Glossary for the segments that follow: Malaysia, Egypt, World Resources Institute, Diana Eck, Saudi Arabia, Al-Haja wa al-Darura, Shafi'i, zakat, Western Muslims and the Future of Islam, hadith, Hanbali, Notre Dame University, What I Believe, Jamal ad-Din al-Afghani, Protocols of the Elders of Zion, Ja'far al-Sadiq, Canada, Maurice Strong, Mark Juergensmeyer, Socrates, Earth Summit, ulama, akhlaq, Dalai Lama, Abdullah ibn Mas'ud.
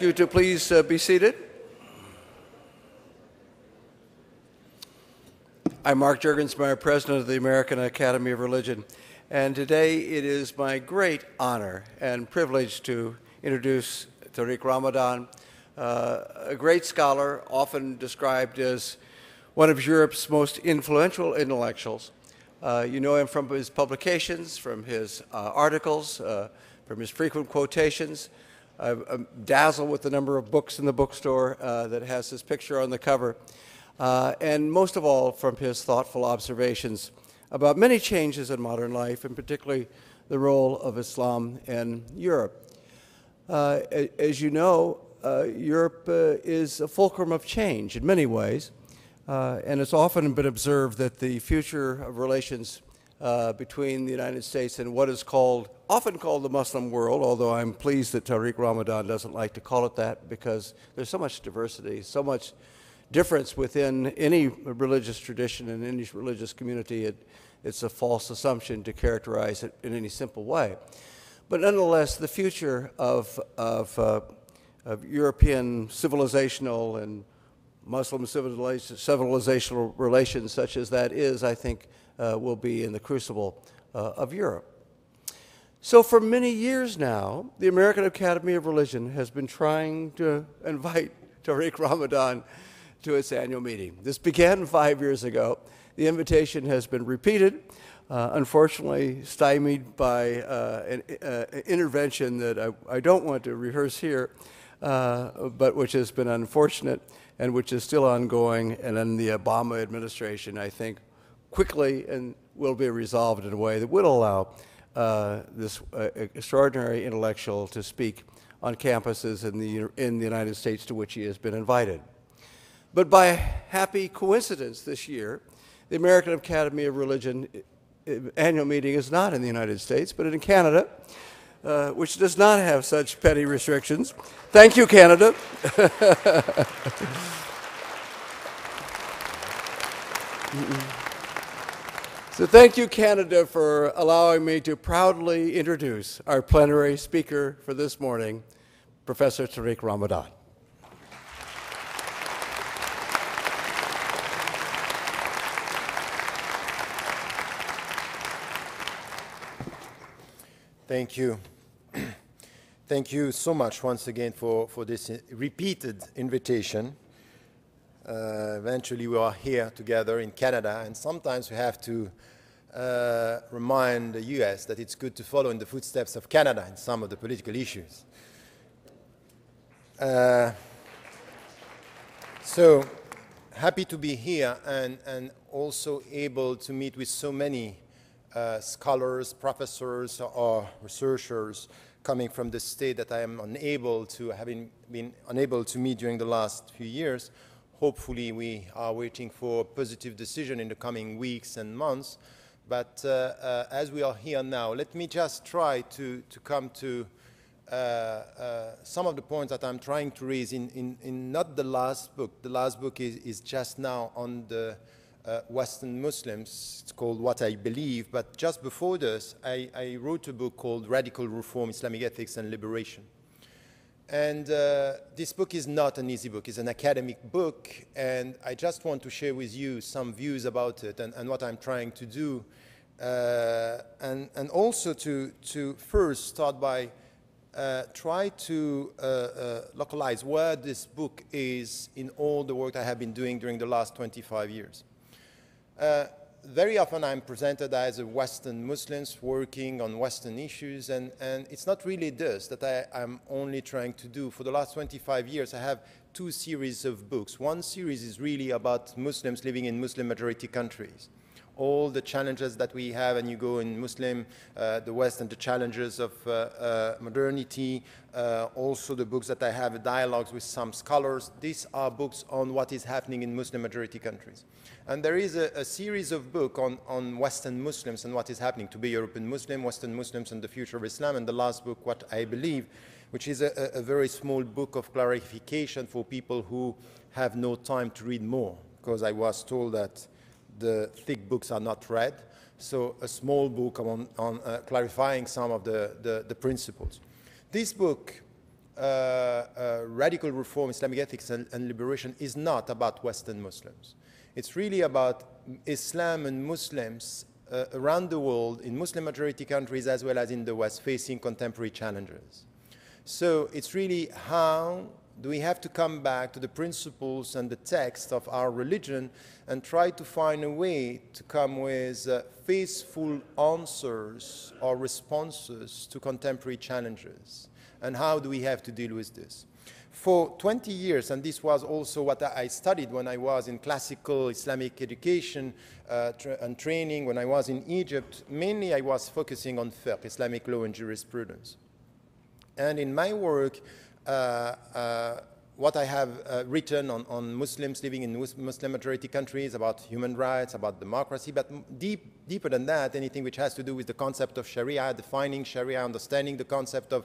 You to please be seated. I'm Mark Juergensmeyer, President of the American Academy of Religion, and today it is my great honor and privilege to introduce Tariq Ramadan, a great scholar, often described as one of Europe's most influential intellectuals. You know him from his publications, from his articles, from his frequent quotations. I'm dazzled with the number of books in the bookstore that has his picture on the cover, and most of all from his thoughtful observations about many changes in modern life, and particularly the role of Islam in Europe. As you know, Europe is a fulcrum of change in many ways, and it's often been observed that the future of relations between the United States and what is often called the Muslim world, although I'm pleased that Tariq Ramadan doesn't like to call it that because there's so much diversity, so much difference within any religious tradition and any religious community. It's a false assumption to characterize it in any simple way. But nonetheless, the future of European civilizational and Muslim civilizational relations such as that is, I think, will be in the crucible of Europe. So for many years now, the American Academy of Religion has been trying to invite Tariq Ramadan to its annual meeting. This began 5 years ago. The invitation has been repeated, unfortunately stymied by an intervention that I don't want to rehearse here, but which has been unfortunate and which is still ongoing, and then the Obama administration, I think, quickly and will be resolved in a way that will allow this extraordinary intellectual to speak on campuses in the United States to which he has been invited. But by happy coincidence this year, the American Academy of Religion annual meeting is not in the United States, but in Canada, which does not have such petty restrictions. Thank you, Canada. So thank you, Canada, for allowing me to proudly introduce our plenary speaker for this morning, Professor Tariq Ramadan. Thank you. Thank you so much once again for this repeated invitation. Eventually we are here together in Canada, and sometimes we have to remind the US that it's good to follow in the footsteps of Canada in some of the political issues. So happy to be here and also able to meet with so many scholars, professors, or researchers coming from the state that I am unable to, having been unable to meet during the last few years. Hopefully, we are waiting for a positive decision in the coming weeks and months. But as we are here now, let me just try to come to some of the points that I'm trying to raise in not the last book. The last book is just now on the Western Muslims. It's called What I Believe. But just before this, I wrote a book called Radical Reform, Islamic Ethics and Liberation. And this book is not an easy book. It's an academic book, and I just want to share with you some views about it and what I'm trying to do. And also to first start by try to localize where this book is in all the work I have been doing during the last 25 years. Very often I'm presented as a Western Muslim working on Western issues, and it's not really this that I'm only trying to do. For the last 25 years, I have two series of books. One series is really about Muslims living in Muslim-majority countries, all the challenges that we have, and you go in Muslim, the West and the challenges of modernity, also the books that I have dialogues with some scholars. These are books on what is happening in Muslim majority countries. And there is a series of books on Western Muslims and what is happening to be European Muslim, Western Muslims and the Future of Islam, and the last book, What I Believe, which is a very small book of clarification for people who have no time to read more, because I was told that the thick books are not read, so a small book on clarifying some of the principles. This book Radical Reform, Islamic Ethics and Liberation is not about Western Muslims. It's really about Islam and Muslims around the world, in Muslim majority countries as well as in the West, facing contemporary challenges. So it's really, how do we have to come back to the principles and the text of our religion and try to find a way to come with faithful answers or responses to contemporary challenges? And how do we have to deal with this? For 20 years, and this was also what I studied when I was in classical Islamic education and training, when I was in Egypt, mainly I was focusing on fiqh, Islamic law and jurisprudence. And in my work, what I have written on Muslims living in Muslim majority countries, about human rights, about democracy, but deeper than that, anything which has to do with the concept of Sharia, defining Sharia, understanding the concept of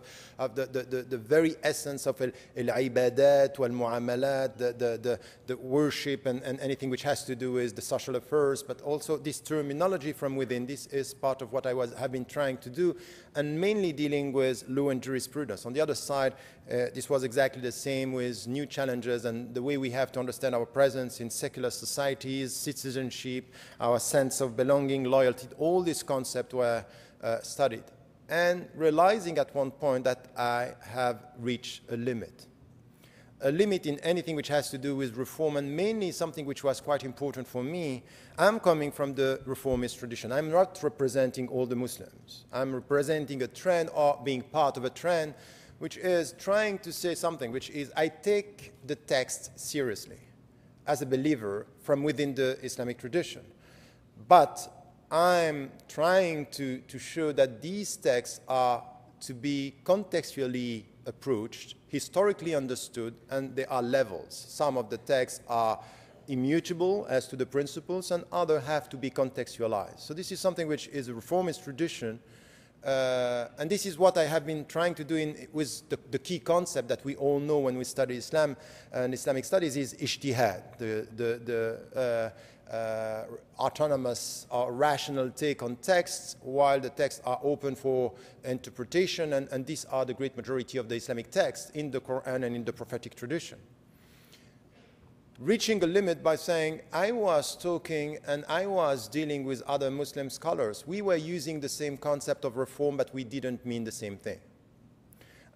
the very essence of al-ibadat, wal-mu'amalat, the worship, and anything which has to do with the social affairs, but also this terminology from within. This is part of what I have been trying to do, and mainly dealing with law and jurisprudence. On the other side, this was exactly the same with new challenges and the way we have to understand our presence in secular societies, citizenship, our sense of belonging, loyalty. All these concepts were studied. And realizing at one point that I have reached a limit in anything which has to do with reform, and mainly something which was quite important for me. I'm coming from the reformist tradition. I'm not representing all the Muslims. I'm representing a trend, or being part of a trend, which is trying to say something, which is, I take the text seriously as a believer from within the Islamic tradition. But I'm trying to show that these texts are to be contextually approached, historically understood, and there are levels. Some of the texts are immutable as to the principles, and others have to be contextualized. So this is something which is a reformist tradition. And this is what I have been trying to do with the key concept that we all know when we study Islam and Islamic studies is ijtihad, the autonomous or rational take on texts, while the texts are open for interpretation, and these are the great majority of the Islamic texts in the Quran and in the prophetic tradition. Reaching a limit by saying, I was talking and I was dealing with other Muslim scholars. We were using the same concept of reform, but we didn't mean the same thing.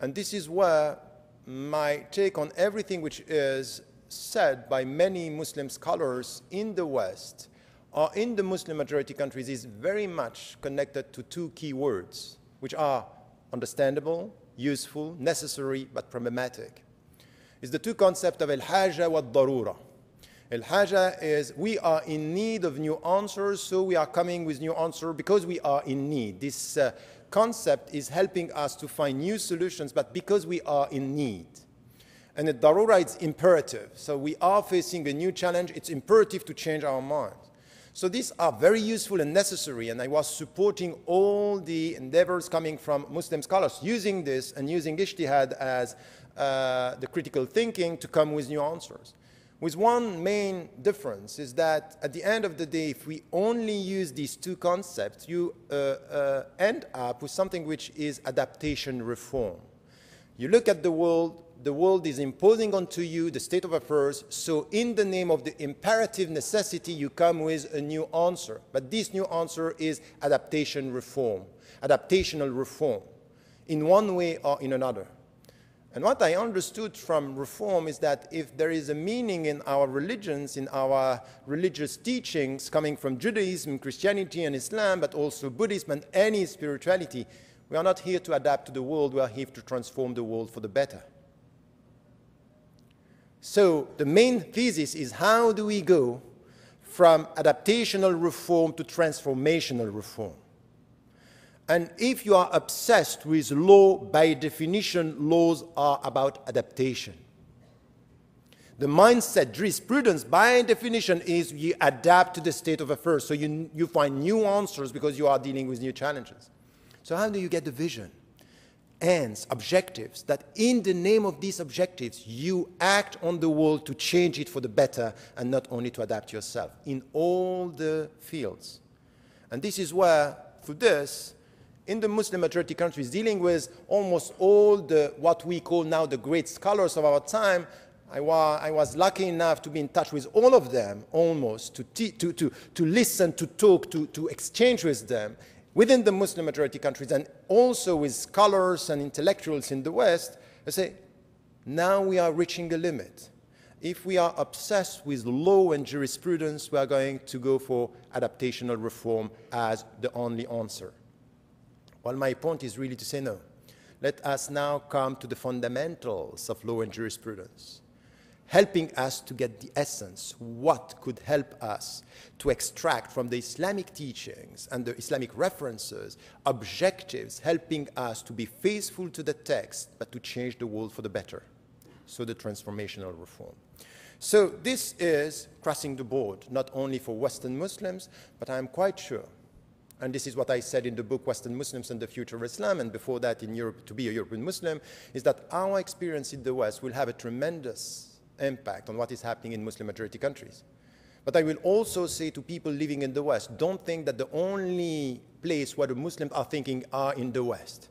And this is where my take on everything which is said by many Muslim scholars in the West or in the Muslim majority countries is very much connected to two key words, which are understandable, useful, necessary, but problematic. It's the two concepts of al-Haja wa al-Darura. Al-Haja is, we are in need of new answers, so we are coming with new answers because we are in need. This concept is helping us to find new solutions, but because we are in need. And al-Darura is imperative. So we are facing a new challenge. It's imperative to change our minds. So these are very useful and necessary, and I was supporting all the endeavors coming from Muslim scholars using this and using ijtihad as the critical thinking to come with new answers. With one main difference is that at the end of the day, if we only use these two concepts, you end up with something which is adaptation reform. You look at the world is imposing onto you the state of affairs, so in the name of the imperative necessity, you come with a new answer. But this new answer is adaptation reform, adaptational reform, in one way or in another. And what I understood from reform is that if there is a meaning in our religions, in our religious teachings coming from Judaism, Christianity and Islam, but also Buddhism and any spirituality, we are not here to adapt to the world, we are here to transform the world for the better. So the main thesis is, how do we go from adaptational reform to transformational reform? And if you are obsessed with law, by definition, laws are about adaptation. The mindset, jurisprudence, by definition, is you adapt to the state of affairs. So you find new answers because you are dealing with new challenges. So how do you get the vision, ends, objectives, that in the name of these objectives, you act on the world to change it for the better and not only to adapt yourself in all the fields? And this is where, through this, in the Muslim majority countries dealing with almost all the what we call now the great scholars of our time. I was lucky enough to be in touch with all of them, almost, to listen, to talk, to exchange with them within the Muslim majority countries, and also with scholars and intellectuals in the West. I say, now we are reaching a limit. If we are obsessed with law and jurisprudence, we are going to go for adaptational reform as the only answer. Well, my point is really to say no. Let us now come to the fundamentals of law and jurisprudence, helping us to get the essence, what could help us to extract from the Islamic teachings and the Islamic references objectives, helping us to be faithful to the text, but to change the world for the better. So the transformational reform. So this is crossing the board, not only for Western Muslims, but I'm quite sure, and this is what I said in the book Western Muslims and the Future of Islam, and before that in Europe, To Be a European Muslim, is that our experience in the West will have a tremendous impact on what is happening in Muslim majority countries. But I will also say to people living in the West, don't think that the only place where the Muslims are thinking are in the West.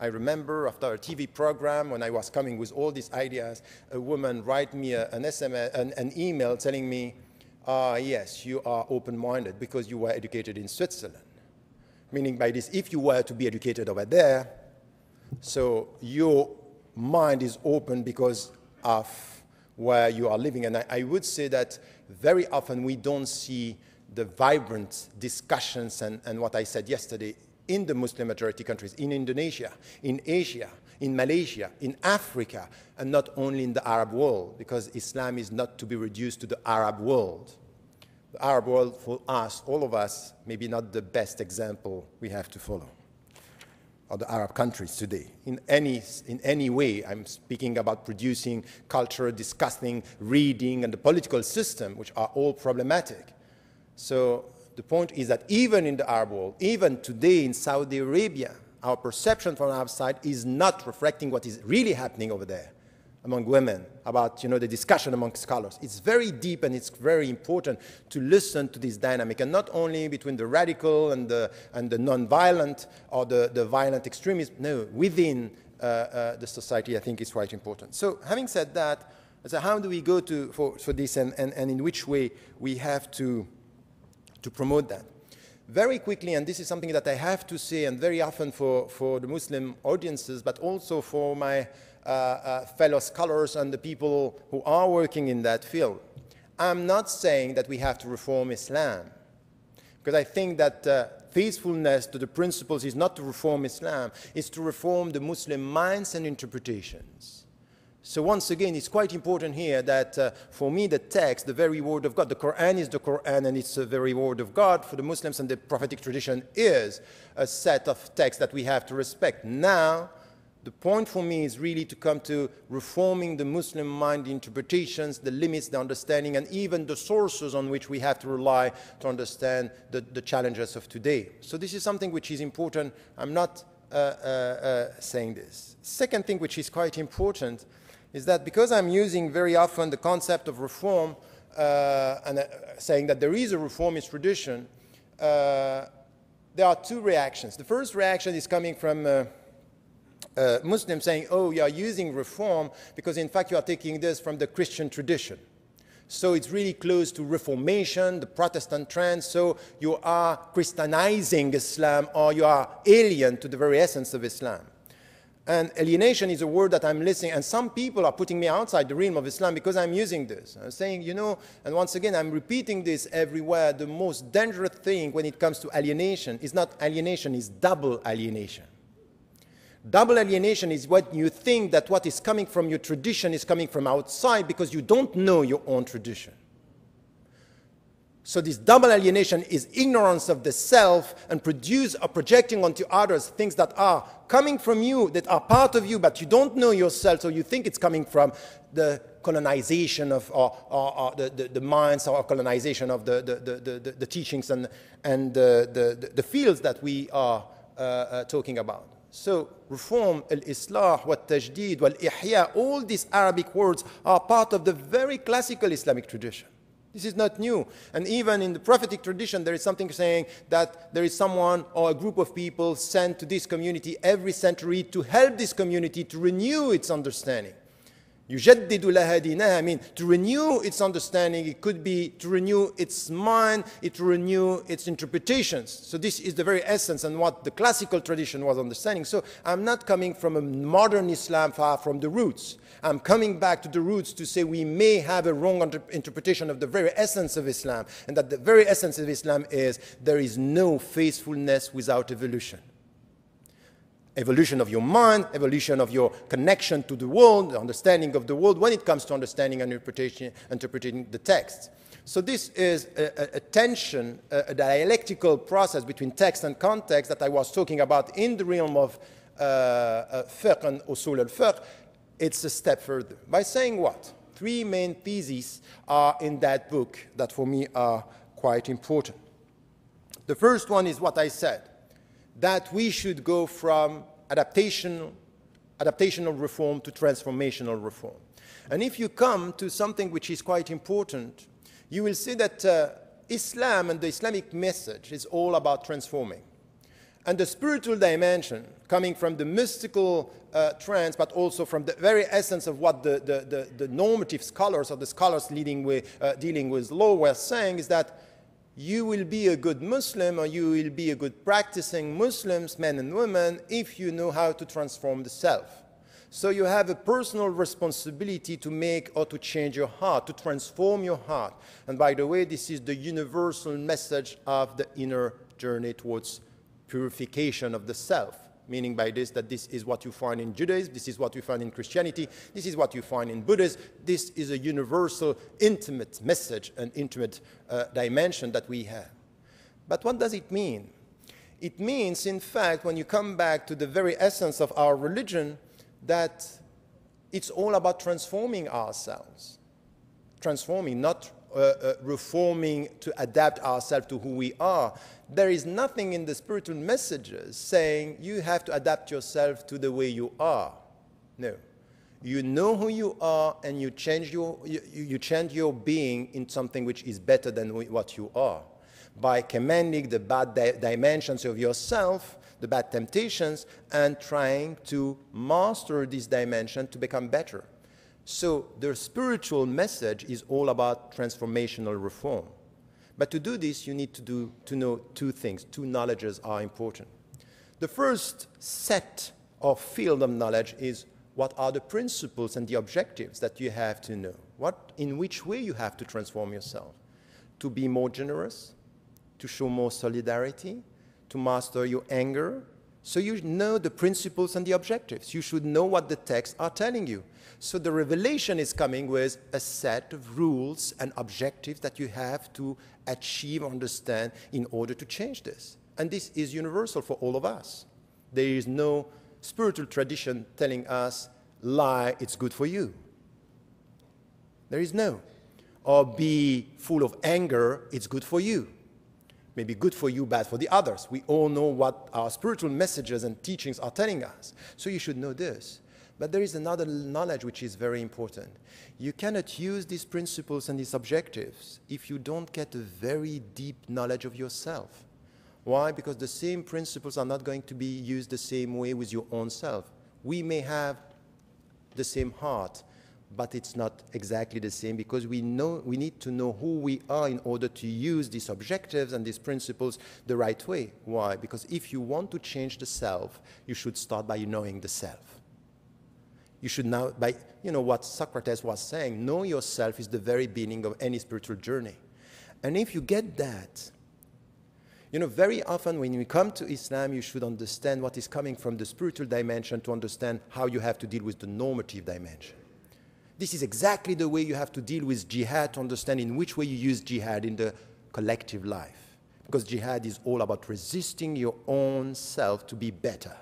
I remember after a TV program, when I was coming with all these ideas, a woman wrote me an email telling me, yes, you are open-minded because you were educated in Switzerland. Meaning by this, if you were to be educated over there, so your mind is open because of where you are living. And I would say that very often we don't see the vibrant discussions and what I said yesterday in the Muslim majority countries, in Indonesia, in Asia, in Malaysia, in Africa, and not only in the Arab world, because Islam is not to be reduced to the Arab world. The Arab world, for us, all of us, maybe not the best example we have to follow, or the Arab countries today. In any way, I'm speaking about producing culture, discussing, reading, and the political system, which are all problematic. So the point is that even in the Arab world, even today in Saudi Arabia, our perception from outside is not reflecting what is really happening over there among women, about the discussion among scholars. It's very deep and it's very important to listen to this dynamic, and not only between the radical and the non-violent or the violent extremists. No, within the society, I think it's quite important. So having said that, so how do we go for this and in which way we have to promote that? Very quickly, and this is something that I have to say, and very often for the Muslim audiences, but also for my fellow scholars and the people who are working in that field. I'm not saying that we have to reform Islam, because I think that faithfulness to the principles is not to reform Islam, it's to reform the Muslim minds and interpretations. So once again, it's quite important here that for me the text, the very word of God, the Quran is the Quran and it's the very word of God. For the Muslims and the prophetic tradition is a set of texts that we have to respect. Now, the point for me is really to come to reforming the Muslim mind, the interpretations, the limits, the understanding, and even the sources on which we have to rely to understand the challenges of today. So this is something which is important. I'm not saying this. Second thing which is quite important is that because I'm using very often the concept of reform and saying that there is a reformist tradition, there are two reactions. The first reaction is coming from Muslims saying, oh, you are using reform because in fact you are taking this from the Christian tradition. So it's really close to Reformation, the Protestant trend, so you are Christianizing Islam or you are alien to the very essence of Islam. And alienation is a word that I'm listening, and some people are putting me outside the realm of Islam because I'm using this. I'm saying, and once again, I'm repeating this everywhere, the most dangerous thing when it comes to alienation is not alienation, it's double alienation. Double alienation is what you think that what is coming from your tradition is coming from outside because you don't know your own tradition. So this double alienation is ignorance of the self and projecting onto others things that are coming from you, that are part of you, but you don't know yourself, so you think it's coming from the colonization of the minds or colonization of the teachings and the fields that we are talking about. So reform, al-islah, wal-tajdeed, wal-ihya, all these Arabic words are part of the very classical Islamic tradition. This is not new. And even in the prophetic tradition, there is something saying that there is someone or a group of people sent to this community every century to help this community to renew its understanding. يُجَدِّدُ لَهَا دِينَهَا, I mean, to renew its understanding. It could be to renew its mind, to renew its interpretations. So this is the very essence and what the classical tradition was understanding. So I'm not coming from a modern Islam far from the roots. I'm coming back to the roots to say we may have a wrong interpretation of the very essence of Islam, and that the very essence of Islam is there is no faithfulness without evolution. Evolution of your mind, evolution of your connection to the world, the understanding of the world when it comes to understanding and interpreting the text. So this is a tension, a dialectical process between text and context that I was talking about in the realm of fiqh and usul al-fiqh. It's a step further. By saying what? Three main theses are in that book that for me are quite important. The first one is what I said, that we should go from adaptational reform to transformational reform. And if you come to something which is quite important, you will see that Islam and the Islamic message is all about transforming. And the spiritual dimension, coming from the mystical trance, but also from the very essence of what the normative scholars, or the scholars dealing with law, were saying, is that you will be a good Muslim, or you will be a good practicing Muslims, men and women, if you know how to transform the self. So you have a personal responsibility to make or to change your heart, to transform your heart. And by the way, this is the universal message of the inner journey towards purification of the self. Meaning by this that this is what you find in Judaism, this is what you find in Christianity, this is what you find in Buddhism. This is a universal, intimate message, an intimate dimension that we have. But what does it mean? It means, in fact, when you come back to the very essence of our religion, that it's all about transforming ourselves. Transforming, not reforming to adapt ourselves to who we are. There is nothing in the spiritual messages saying you have to adapt yourself to the way you are. No. You know who you are, and you change your being in something which is better than what you are. By commanding the bad dimensions of yourself, the bad temptations, and trying to master this dimension to become better. So the spiritual message is all about transformational reform. But to do this, you need to know two things. Two knowledges are important. The first set of field of knowledge is what are the principles and the objectives that you have to know. In which way you have to transform yourself. To be more generous, to show more solidarity, to master your anger. So you know the principles and the objectives. You should know what the texts are telling you. So the revelation is coming with a set of rules and objectives that you have to achieve, understand, in order to change this. And this is universal for all of us. There is no spiritual tradition telling us, lie, it's good for you. There is no. Or be full of anger, it's good for you. Maybe good for you, bad for the others. We all know what our spiritual messages and teachings are telling us. So you should know this. But there is another knowledge which is very important. You cannot use these principles and these objectives if you don't get a very deep knowledge of yourself. Why? Because the same principles are not going to be used the same way with your own self. We may have the same heart, but it's not exactly the same, because we need to know who we are in order to use these objectives and these principles the right way. Why? Because if you want to change the self, you should start by knowing the self. You should now, by, you know, what Socrates was saying, know yourself is the very beginning of any spiritual journey. And if you get that, you know, very often when you come to Islam, you should understand what is coming from the spiritual dimension to understand how you have to deal with the normative dimension. This is exactly the way you have to deal with jihad, to understand in which way you use jihad in the collective life. Because jihad is all about resisting your own self to be better.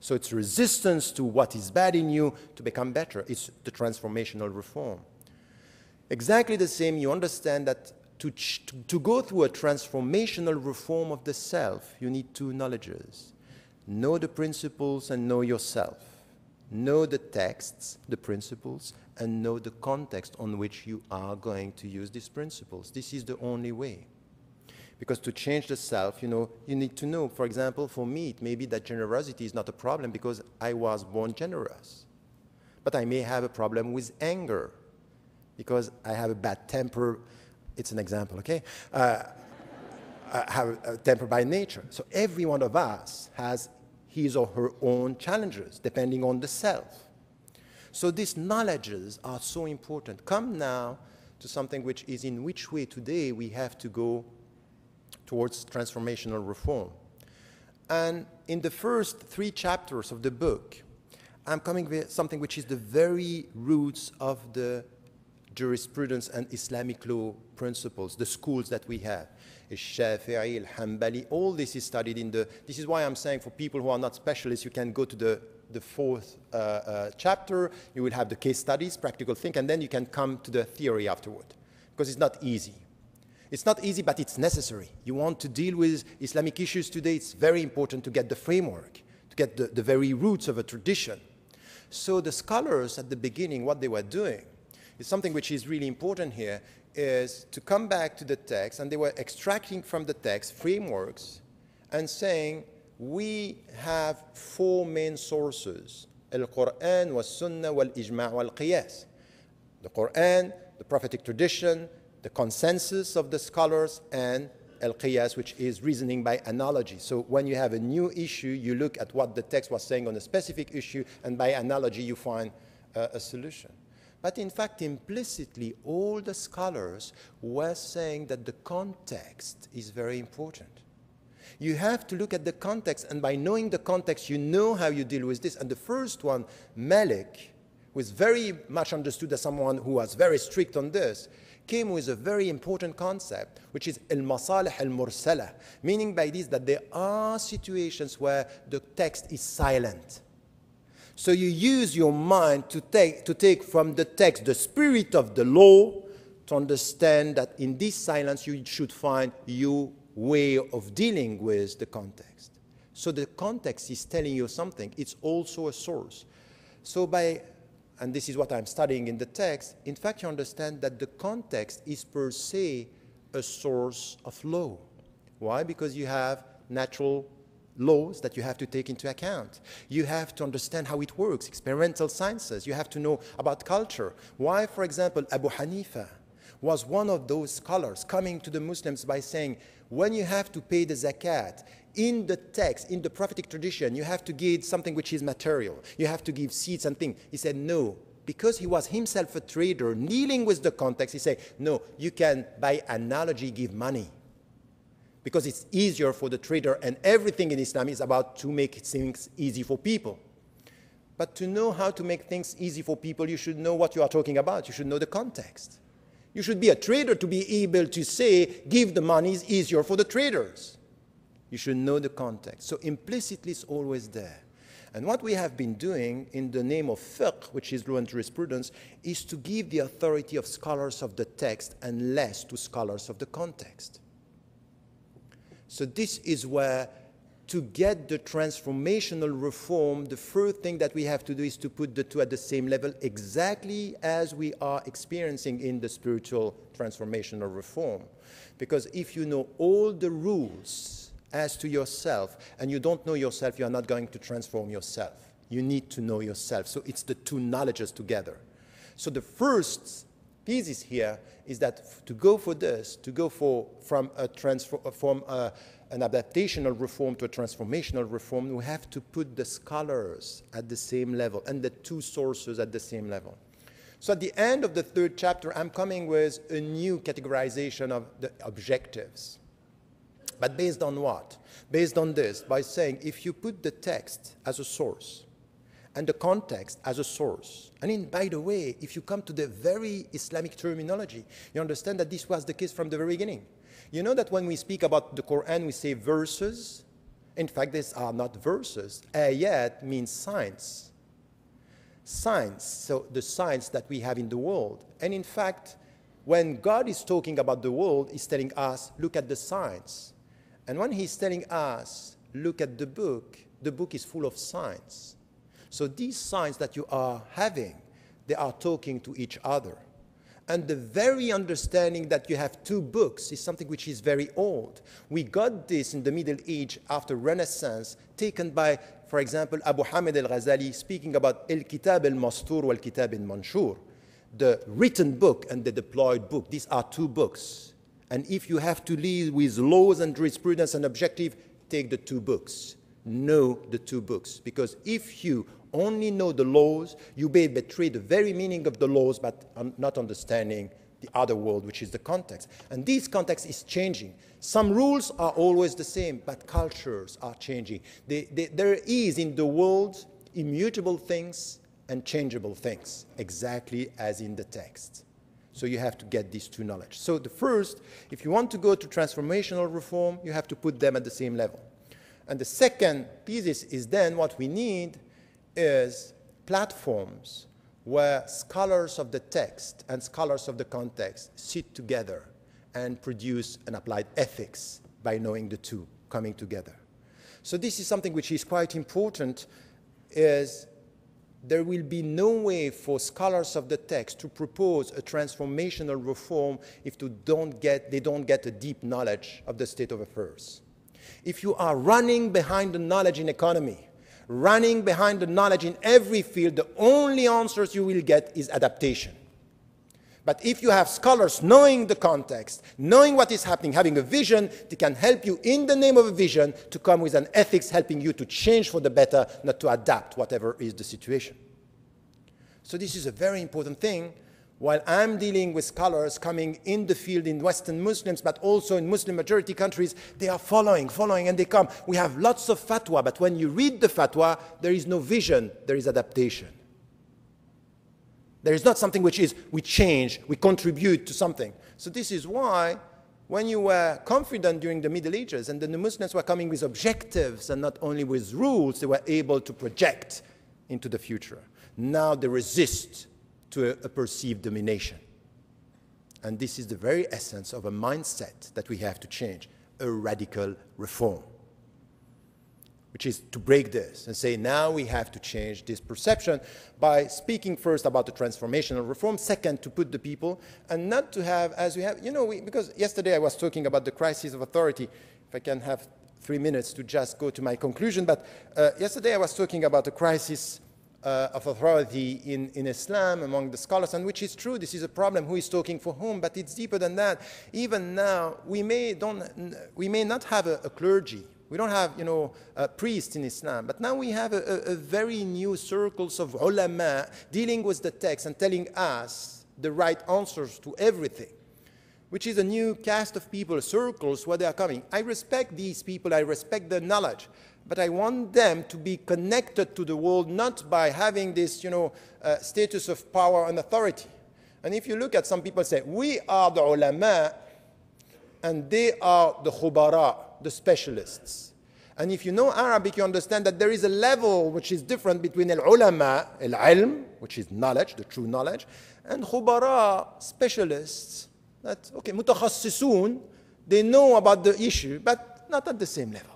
So it's resistance to what is bad in you to become better. It's the transformational reform. Exactly the same, you understand that to go through a transformational reform of the self, you need two knowledges. Know the principles and know yourself. know the texts, the principles, and know the context on which you are going to use these principles. This is the only way. Because to change the self, you need to know. For example, for me, it may be that generosity is not a problem because I was born generous. But I may have a problem with anger because I have a bad temper. It's an example, okay? I have a temper by nature. So every one of us has his or her own challenges, depending on the self. So these knowledges are so important. Come now to something which is in which way today we have to go towards transformational reform. And in the first three chapters of the book, I'm coming with something which is the very roots of the jurisprudence and Islamic law principles, the schools that we have. Shafi'i, al-Hanbali, all this is studied in the... This is why I'm saying for people who are not specialists, you can go to the fourth chapter, you will have the case studies, practical thing, and then you can come to the theory afterward, because it's not easy. It's not easy, but it's necessary. You want to deal with Islamic issues today, it's very important to get the framework, to get the very roots of a tradition. So the scholars at the beginning, what they were doing, is something which is really important here, is to come back to the text, and they were extracting from the text frameworks and saying, we have four main sources, al-Quran, wal-Sunnah, wal-Ijma, wal-Qiyas. The Quran, the prophetic tradition, the consensus of the scholars, and al-Qiyas, which is reasoning by analogy. So when you have a new issue, you look at what the text was saying on a specific issue, and by analogy you find a solution. But in fact, implicitly, all the scholars were saying that the context is very important. You have to look at the context, and by knowing the context, you know how you deal with this. And the first one, Malik, who is very much understood as someone who was very strict on this, came with a very important concept, which is al-masalih al-mursalah, meaning by this that there are situations where the text is silent. So you use your mind to take from the text the spirit of the law to understand that in this silence you should find your way of dealing with the context. So the context is telling you something. It's also a source. So by, and this is what I'm studying in the text, in fact you understand that the context is per se a source of law. Why? Because you have natural laws that you have to take into account. You have to understand how it works, experimental sciences. You have to know about culture. Why, for example, Abu Hanifa was one of those scholars coming to the Muslims by saying, when you have to pay the zakat, in the text, in the prophetic tradition, you have to give something which is material. You have to give seeds and things. He said, no. Because he was himself a trader, kneeling with the context, he said, no, you can, by analogy, give money. Because it's easier for the trader, and everything in Islam is about to make things easy for people. But to know how to make things easy for people, you should know what you are talking about. You should know the context. You should be a trader to be able to say, give the money is easier for the traders. You should know the context. So implicitly it's always there. And what we have been doing in the name of fiqh, which is law and jurisprudence, is to give the authority of scholars of the text and less to scholars of the context. So this is where, to get the transformational reform, the first thing that we have to do is to put the two at the same level, exactly as we are experiencing in the spiritual transformational reform. Because if you know all the rules as to yourself, and you don't know yourself, you are not going to transform yourself. You need to know yourself. So it's the two knowledges together. So the first thesis here is that to go for this, to go for, from an adaptational reform to a transformational reform, we have to put the scholars at the same level and the two sources at the same level. So at the end of the third chapter, I'm coming with a new categorization of the objectives. But based on what? Based on this, by saying if you put the text as a source, and the context as a source. And in, by the way, if you come to the very Islamic terminology, you understand that this was the case from the very beginning. You know that when we speak about the Quran, we say verses. In fact, these are not verses. Ayat means signs. Signs, so the signs that we have in the world. And in fact, when God is talking about the world, He's telling us, look at the signs. And when He's telling us, look at the book is full of signs. So these signs that you are having, they are talking to each other. And the very understanding that you have two books is something which is very old. We got this in the Middle Age after Renaissance, taken by, for example, Abu al-Ghazali speaking about al-Kitab al-Mastur wal-Kitab al-Manshur, the written book and the deployed book. These are two books. And if you have to live with laws and jurisprudence and objective, take the two books. Know the two books. Because if you only know the laws, you may betray the very meaning of the laws, but not understanding the other world, which is the context. And this context is changing. Some rules are always the same, but cultures are changing. There is in the world immutable things and changeable things, exactly as in the text. So you have to get these two knowledge. So the first, if you want to go to transformational reform, you have to put them at the same level. And the second thesis is then what we need is platforms where scholars of the text and scholars of the context sit together and produce an applied ethics by knowing the two coming together. So this is something which is quite important, is there will be no way for scholars of the text to propose a transformational reform if they don't get a deep knowledge of the state of affairs. If you are running behind the knowledge in economy, running behind the knowledge in every field, the only answers you will get is adaptation. But if you have scholars knowing the context, knowing what is happening, having a vision, they can help you in the name of a vision to come with an ethics helping you to change for the better, not to adapt whatever is the situation. So this is a very important thing. While I'm dealing with scholars coming in the field in Western Muslims, but also in Muslim majority countries, they are following, and they come. We have lots of fatwa, but when you read the fatwa, there is no vision, there is adaptation. There is not something which is, we change, we contribute to something. So this is why, when you were confident during the Middle Ages, and then the Muslims were coming with objectives and not only with rules, they were able to project into the future. Now they resist to a perceived domination. And this is the very essence of a mindset that we have to change, a radical reform, which is to break this and say, now we have to change this perception by speaking first about the transformational reform, second, to put the people, and not to have, as we have, you know, because yesterday I was talking about the crisis of authority. If I can have 3 minutes to just go to my conclusion, but yesterday I was talking about the crisis of authority in Islam among the scholars, and which is true, this is a problem, who is talking for whom, but it's deeper than that. Even now, we may not have a clergy, we don't have, you know, a priest in Islam, but now we have a very new circles of ulama dealing with the text and telling us the right answers to everything, which is a new cast of people, circles where they are coming. I respect these people, I respect their knowledge, but I want them to be connected to the world, not by having this, you know, status of power and authority. And if you look at some people say, we are the ulama, and they are the khubara, the specialists. And if you know Arabic, you understand that there is a level which is different between al-ulama, al-ilm, which is knowledge, the true knowledge, and khubara, specialists, that, okay, mutakhassisoon, they know about the issue, but not at the same level.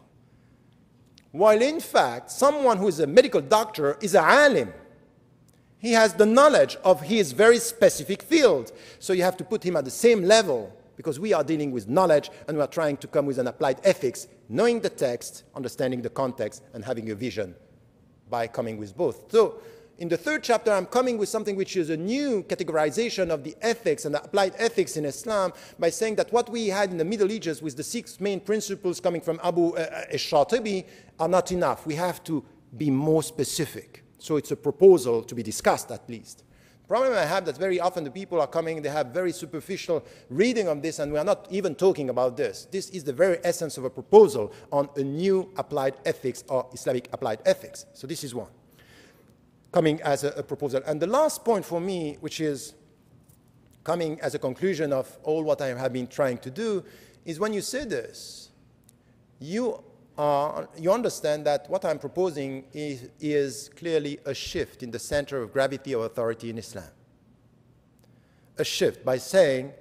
While in fact, someone who is a medical doctor is an alim. He has the knowledge of his very specific field. So you have to put him at the same level, because we are dealing with knowledge and we are trying to come with an applied ethics, knowing the text, understanding the context, and having a vision by coming with both. So in the third chapter, I'm coming with something which is a new categorization of the ethics and the applied ethics in Islam by saying that what we had in the Middle Ages with the 6 main principles coming from Abu al-Shatibi are not enough. We have to be more specific. So it's a proposal to be discussed, at least. The problem I have that very often the people are coming, they have very superficial reading of this, and we are not even talking about this. This is the very essence of a proposal on a new applied ethics or Islamic applied ethics. So this is one, coming as a proposal. And the last point for me, which is coming as a conclusion of all what I have been trying to do, is when you say this, you understand that what I'm proposing is clearly a shift in the center of gravity of authority in Islam. A shift by saying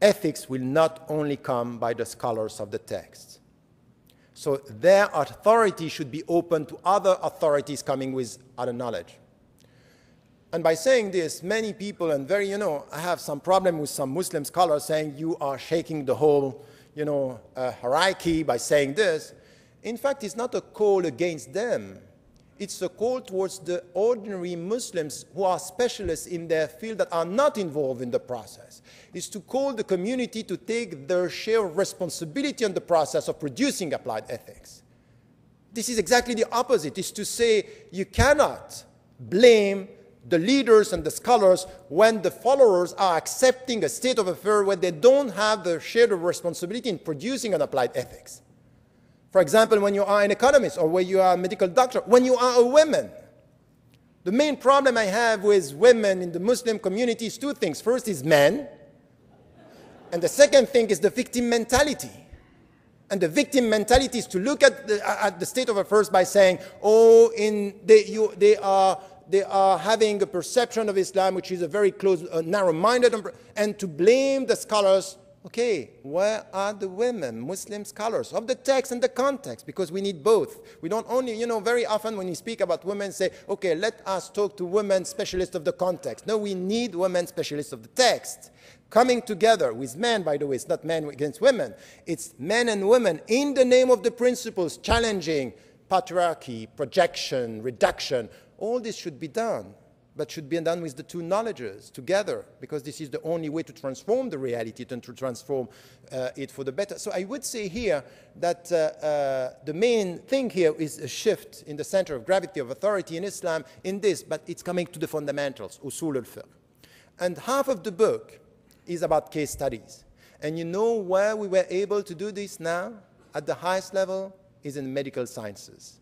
ethics will not only come by the scholars of the text. So their authority should be open to other authorities coming with other knowledge. And by saying this, many people, and I have some problem with some Muslim scholars saying you are shaking the whole, hierarchy by saying this. In fact, it's not a call against them. It's a call towards the ordinary Muslims who are specialists in their field that are not involved in the process. It's to call the community to take their share of responsibility in the process of producing applied ethics. This is exactly the opposite. It's to say you cannot blame the leaders and the scholars when the followers are accepting a state of affairs where they don't have their share of responsibility in producing an applied ethics. For example, when you are an economist or when you are a medical doctor, when you are a woman. The main problem I have with women in the Muslim community is two things. First is men, and the second thing is the victim mentality. And the victim mentality is to look at the state of affairs by saying, oh, they are having a perception of Islam which is a very close, narrow-minded, and to blame the scholars. Okay, where are the women, Muslim scholars, of the text and the context? Because we need both. We don't only, very often when we speak about women, say, okay, let us talk to women specialists of the context. No, we need women specialists of the text. Coming together with men, by the way, it's not men against women. It's men and women in the name of the principles, challenging patriarchy, projection, reduction. All this should be done, but should be done with the two knowledges together, because this is the only way to transform the reality and to transform it for the better. So I would say here that the main thing here is a shift in the center of gravity of authority in Islam in this, but it's coming to the fundamentals, Usul al-Fiqh. And half of the book is about case studies. And you know where we were able to do this now at the highest level is in medical sciences.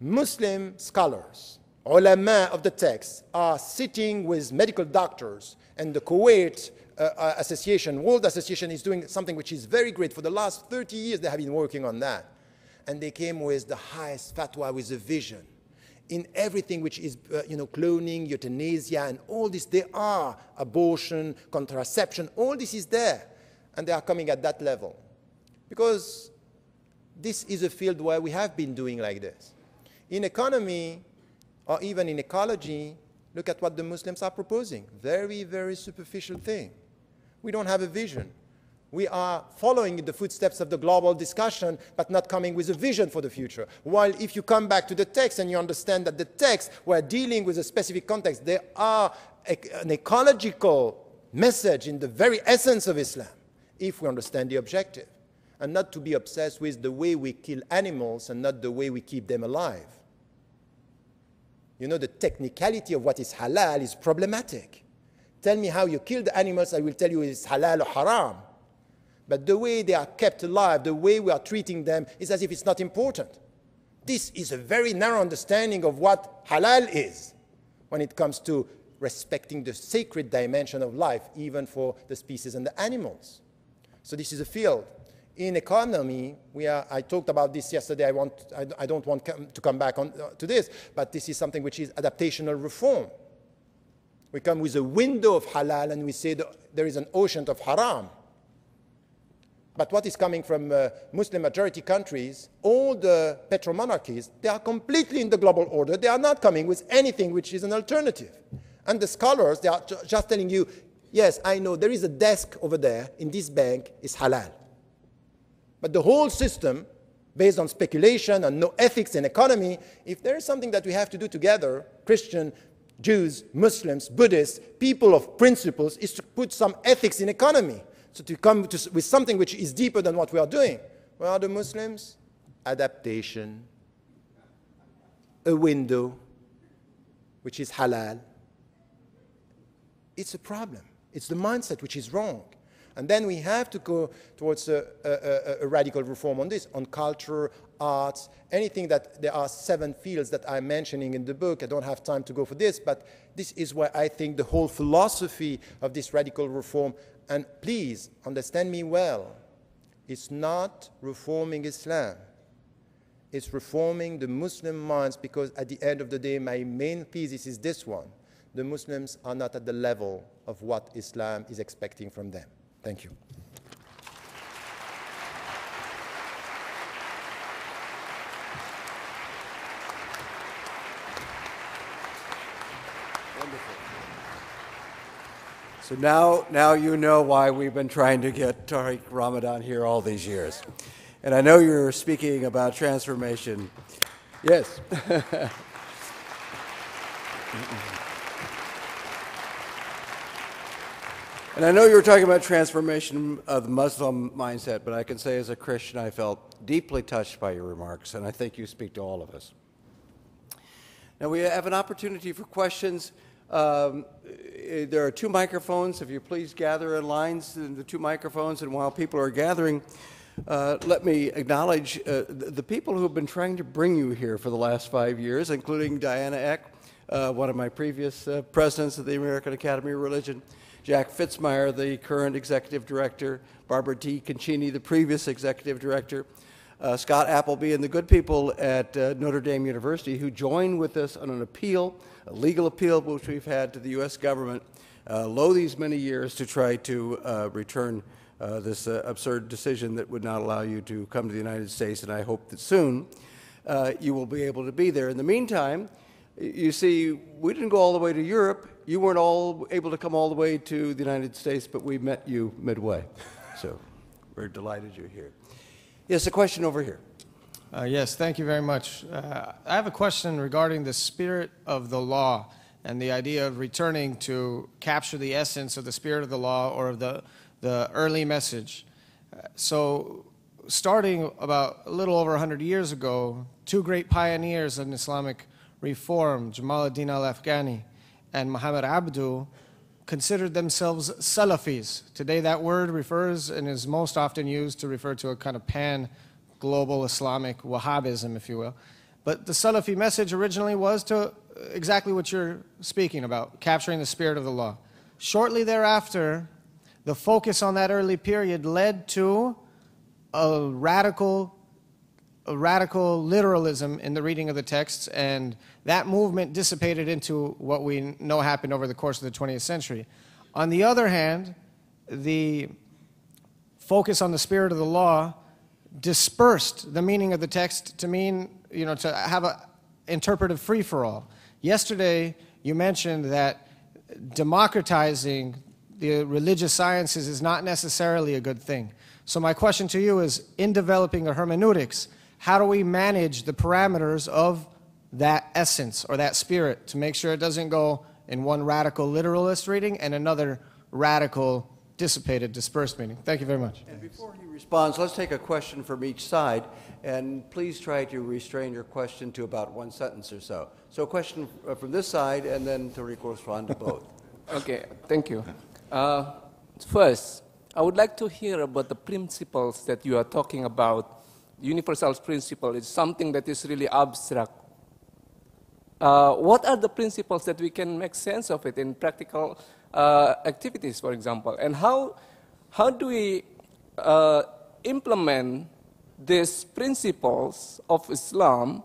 Muslim scholars, ulama of the text, are sitting with medical doctors, and the Kuwait Association, World Association, is doing something which is very great. For the last 30 years, they have been working on that. And they came with the highest fatwa, with a vision. In everything which is, cloning, euthanasia, and all this, they are abortion, contraception, all this is there. And they are coming at that level. Because this is a field where we have been doing like this. In economy, or even in ecology, look at what the Muslims are proposing. Very, very superficial thing. We don't have a vision. We are following the footsteps of the global discussion, but not coming with a vision for the future. While if you come back to the text and you understand that the text, we're dealing with a specific context, there are an ecological message in the very essence of Islam, if we understand the objective, and not to be obsessed with the way we kill animals and not the way we keep them alive. You know, the technicality of what is halal is problematic. Tell me how you kill the animals, I will tell you it's halal or haram. But the way they are kept alive, the way we are treating them, is as if it's not important. This is a very narrow understanding of what halal is when it comes to respecting the sacred dimension of life, even for the species and the animals. So this is a field. In economy, I talked about this yesterday, I don't want to come back to this, but this is something which is adaptational reform. We come with a window of halal and we say there is an ocean of haram. But what is coming from Muslim majority countries, all the petromonarchies, they are completely in the global order, they are not coming with anything which is an alternative. And the scholars, they are just telling you, yes, I know, there is a desk over there, in this bank, is halal. But the whole system, based on speculation and no ethics in economy, if there is something that we have to do together, Christian, Jews, Muslims, Buddhists, people of principles, is to put some ethics in economy, so to come with something which is deeper than what we are doing. Where are the Muslims? Adaptation, a window, which is halal. It's a problem. It's the mindset which is wrong. And then we have to go towards a radical reform on this, on culture, arts, anything that there are 7 fields that I'm mentioning in the book. I don't have time to go for this, but this is where I think the whole philosophy of this radical reform, and please understand me well, it's not reforming Islam. It's reforming the Muslim minds, because at the end of the day, my main thesis is this one. The Muslims are not at the level of what Islam is expecting from them. Thank you. So now you know why we've been trying to get Tariq Ramadan here all these years. And I know you're speaking about transformation. Yes. And I know you were talking about transformation of the Muslim mindset, but I can say as a Christian, I felt deeply touched by your remarks, and I think you speak to all of us. Now, we have an opportunity for questions. There are two microphones. If you please gather in lines in the two microphones, and while people are gathering, let me acknowledge the people who have been trying to bring you here for the last 5 years, including Diana Eck, one of my previous presidents of the American Academy of Religion, Jack Fitzmyer, the current executive director, Barbara T. Concini, the previous executive director, Scott Appleby, and the good people at Notre Dame University who joined with us on an appeal, a legal appeal which we've had to the U.S. government, lo these many years to try to return this absurd decision that would not allow you to come to the United States, and I hope that soon you will be able to be there. In the meantime, you see, we didn't go all the way to Europe. You weren't all able to come all the way to the United States, but we met you midway. So we're delighted you're here. Yes, a question over here. Yes, thank you very much. I have a question regarding the spirit of the law and the idea of returning to capture the essence of the spirit of the law or of the early message. So starting about a little over 100 years ago, two great pioneers in Islamic Reform, Jamal ad-Din al-Afghani and Muhammad Abdu, considered themselves Salafis. Today that word refers and is most often used to refer to a kind of pan-global Islamic Wahhabism, if you will. But the Salafi message originally was to exactly what you're speaking about, capturing the spirit of the law. Shortly thereafter, the focus on that early period led to a radical literalism in the reading of the texts, and that movement dissipated into what we know happened over the course of the 20th century. On the other hand, the focus on the spirit of the law dispersed the meaning of the text to mean, you know, to have an interpretive free-for-all. Yesterday, you mentioned that democratizing the religious sciences is not necessarily a good thing. So my question to you is, in developing a hermeneutics, how do we manage the parameters of that essence or that spirit to make sure it doesn't go in one radical literalist reading and another radical dissipated, dispersed meaning? Thank you very much. And before he responds, let's take a question from each side, and please try to restrain your question to about one sentence or so. So a question from this side, and then Tariq will respond to both. Okay, thank you. First, I would like to hear about the principles that you are talking about. Universal principle is something that is really abstract. What are the principles that we can make sense of it in practical activities, for example? And how do we implement these principles of Islam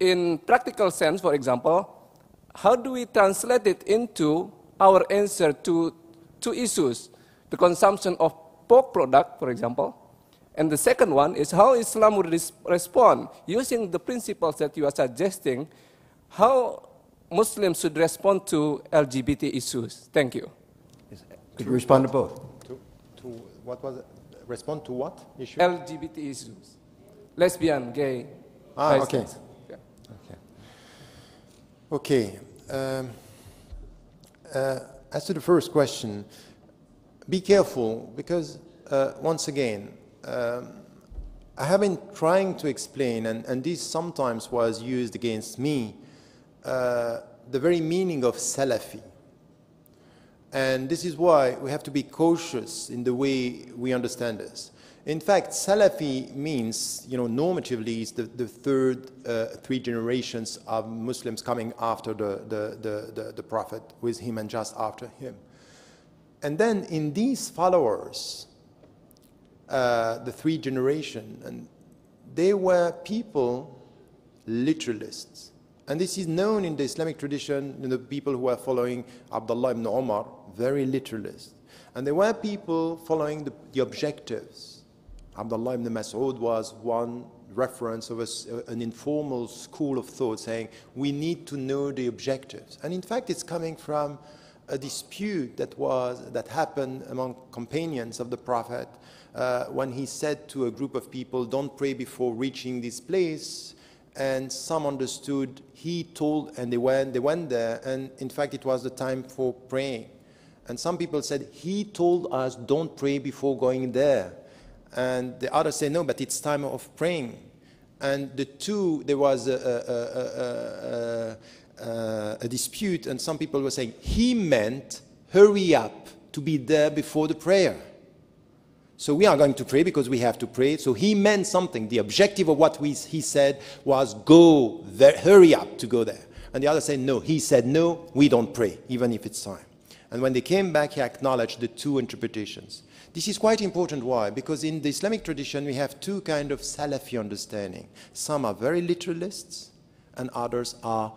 in practical sense, for example? How do we translate it into our answer to two issues, the consumption of pork product, for example? And the second one is how Islam would respond using the principles that you are suggesting, how Muslims should respond to LGBT issues. Thank you. Could you respond to both? To what was it? Respond to what issue? LGBT issues. Lesbian, gay. Ah, okay. Yeah. Okay. Okay. As to the first question, be careful because, once again, I have been trying to explain, and this sometimes was used against me, the very meaning of Salafi. And this is why we have to be cautious in the way we understand this. In fact, Salafi means, you know, normatively, it's the third three generations of Muslims coming after the Prophet, with him and just after him. And then in these followers, the three generations, and they were people, literalists. And this is known in the Islamic tradition, in the people who are following Abdullah ibn Umar, very literalist. And there were people following the objectives. Abdullah ibn Mas'ud was one reference of an informal school of thought saying, we need to know the objectives. And in fact, it's coming from a dispute that happened among companions of the Prophet when he said to a group of people, don't pray before reaching this place. And some understood, he told, and they went there, and in fact it was the time for praying. And some people said, he told us don't pray before going there. And the others said, no, but it's time of praying. And the two, there was a dispute, and some people were saying, he meant hurry up to be there before the prayer. So we are going to pray because we have to pray. So he meant something. The objective of what he said was go there, hurry up to go there. And the other said, no, he said, no, we don't pray, even if it's time. And when they came back, he acknowledged the two interpretations. This is quite important. Why? Because in the Islamic tradition, we have two kinds of Salafi understanding. Some are very literalists, and others are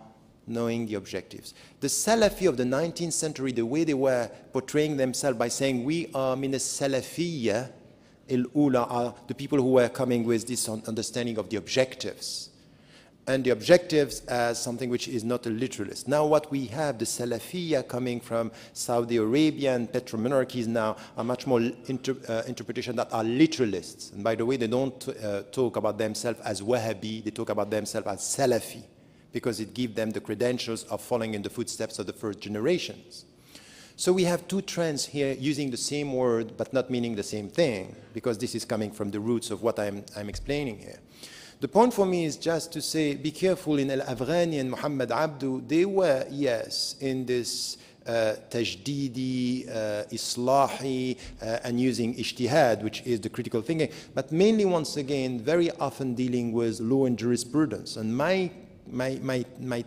knowing the objectives. The Salafi of the 19th century, the way they were portraying themselves by saying, we are min as-Salafiyya al-Ula, are the people who were coming with this understanding of the objectives. And the objectives as something which is not a literalist. Now what we have, the Salafiyya coming from Saudi Arabia and petromonarchies now are much more interpretation that are literalists. And by the way, they don't talk about themselves as Wahhabi, they talk about themselves as Salafi, because it gives them the credentials of following in the footsteps of the first generations. So we have two trends here using the same word but not meaning the same thing, because this is coming from the roots of what I'm explaining here. The point for me is just to say, be careful in Al-Afghani and Muhammad Abdu. They were, yes, in this tajdidi, islahi, and using ijtihad, which is the critical thinking, but mainly, once again, very often dealing with law and jurisprudence. And my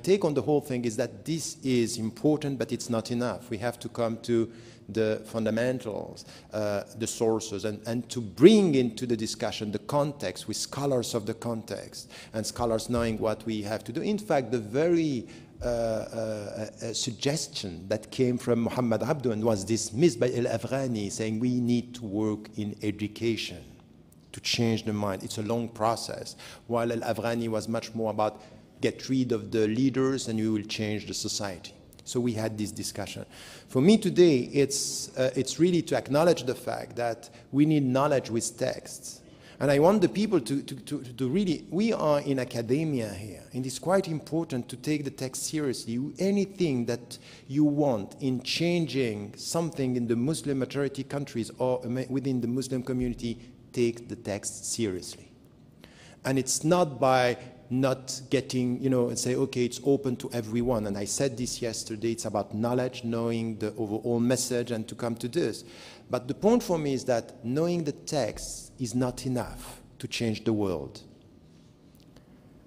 take on the whole thing is that this is important, but it's not enough. We have to come to the fundamentals, the sources, and to bring into the discussion the context with scholars of the context and scholars knowing what we have to do. In fact, the very suggestion that came from Muhammad Abdu and was dismissed by Al-Afghani, saying we need to work in education to change the mind. It's a long process, while Al-Afghani was much more about get rid of the leaders and you will change the society. So we had this discussion. For me today, it's really to acknowledge the fact that we need knowledge with texts. And I want the people to really, we are in academia here, and it's quite important to take the text seriously. Anything that you want in changing something in the Muslim majority countries or within the Muslim community, take the text seriously. And it's not by not getting, you know, and say, okay, it's open to everyone. And I said this yesterday, it's about knowledge, knowing the overall message, and to come to this. But the point for me is that knowing the text is not enough to change the world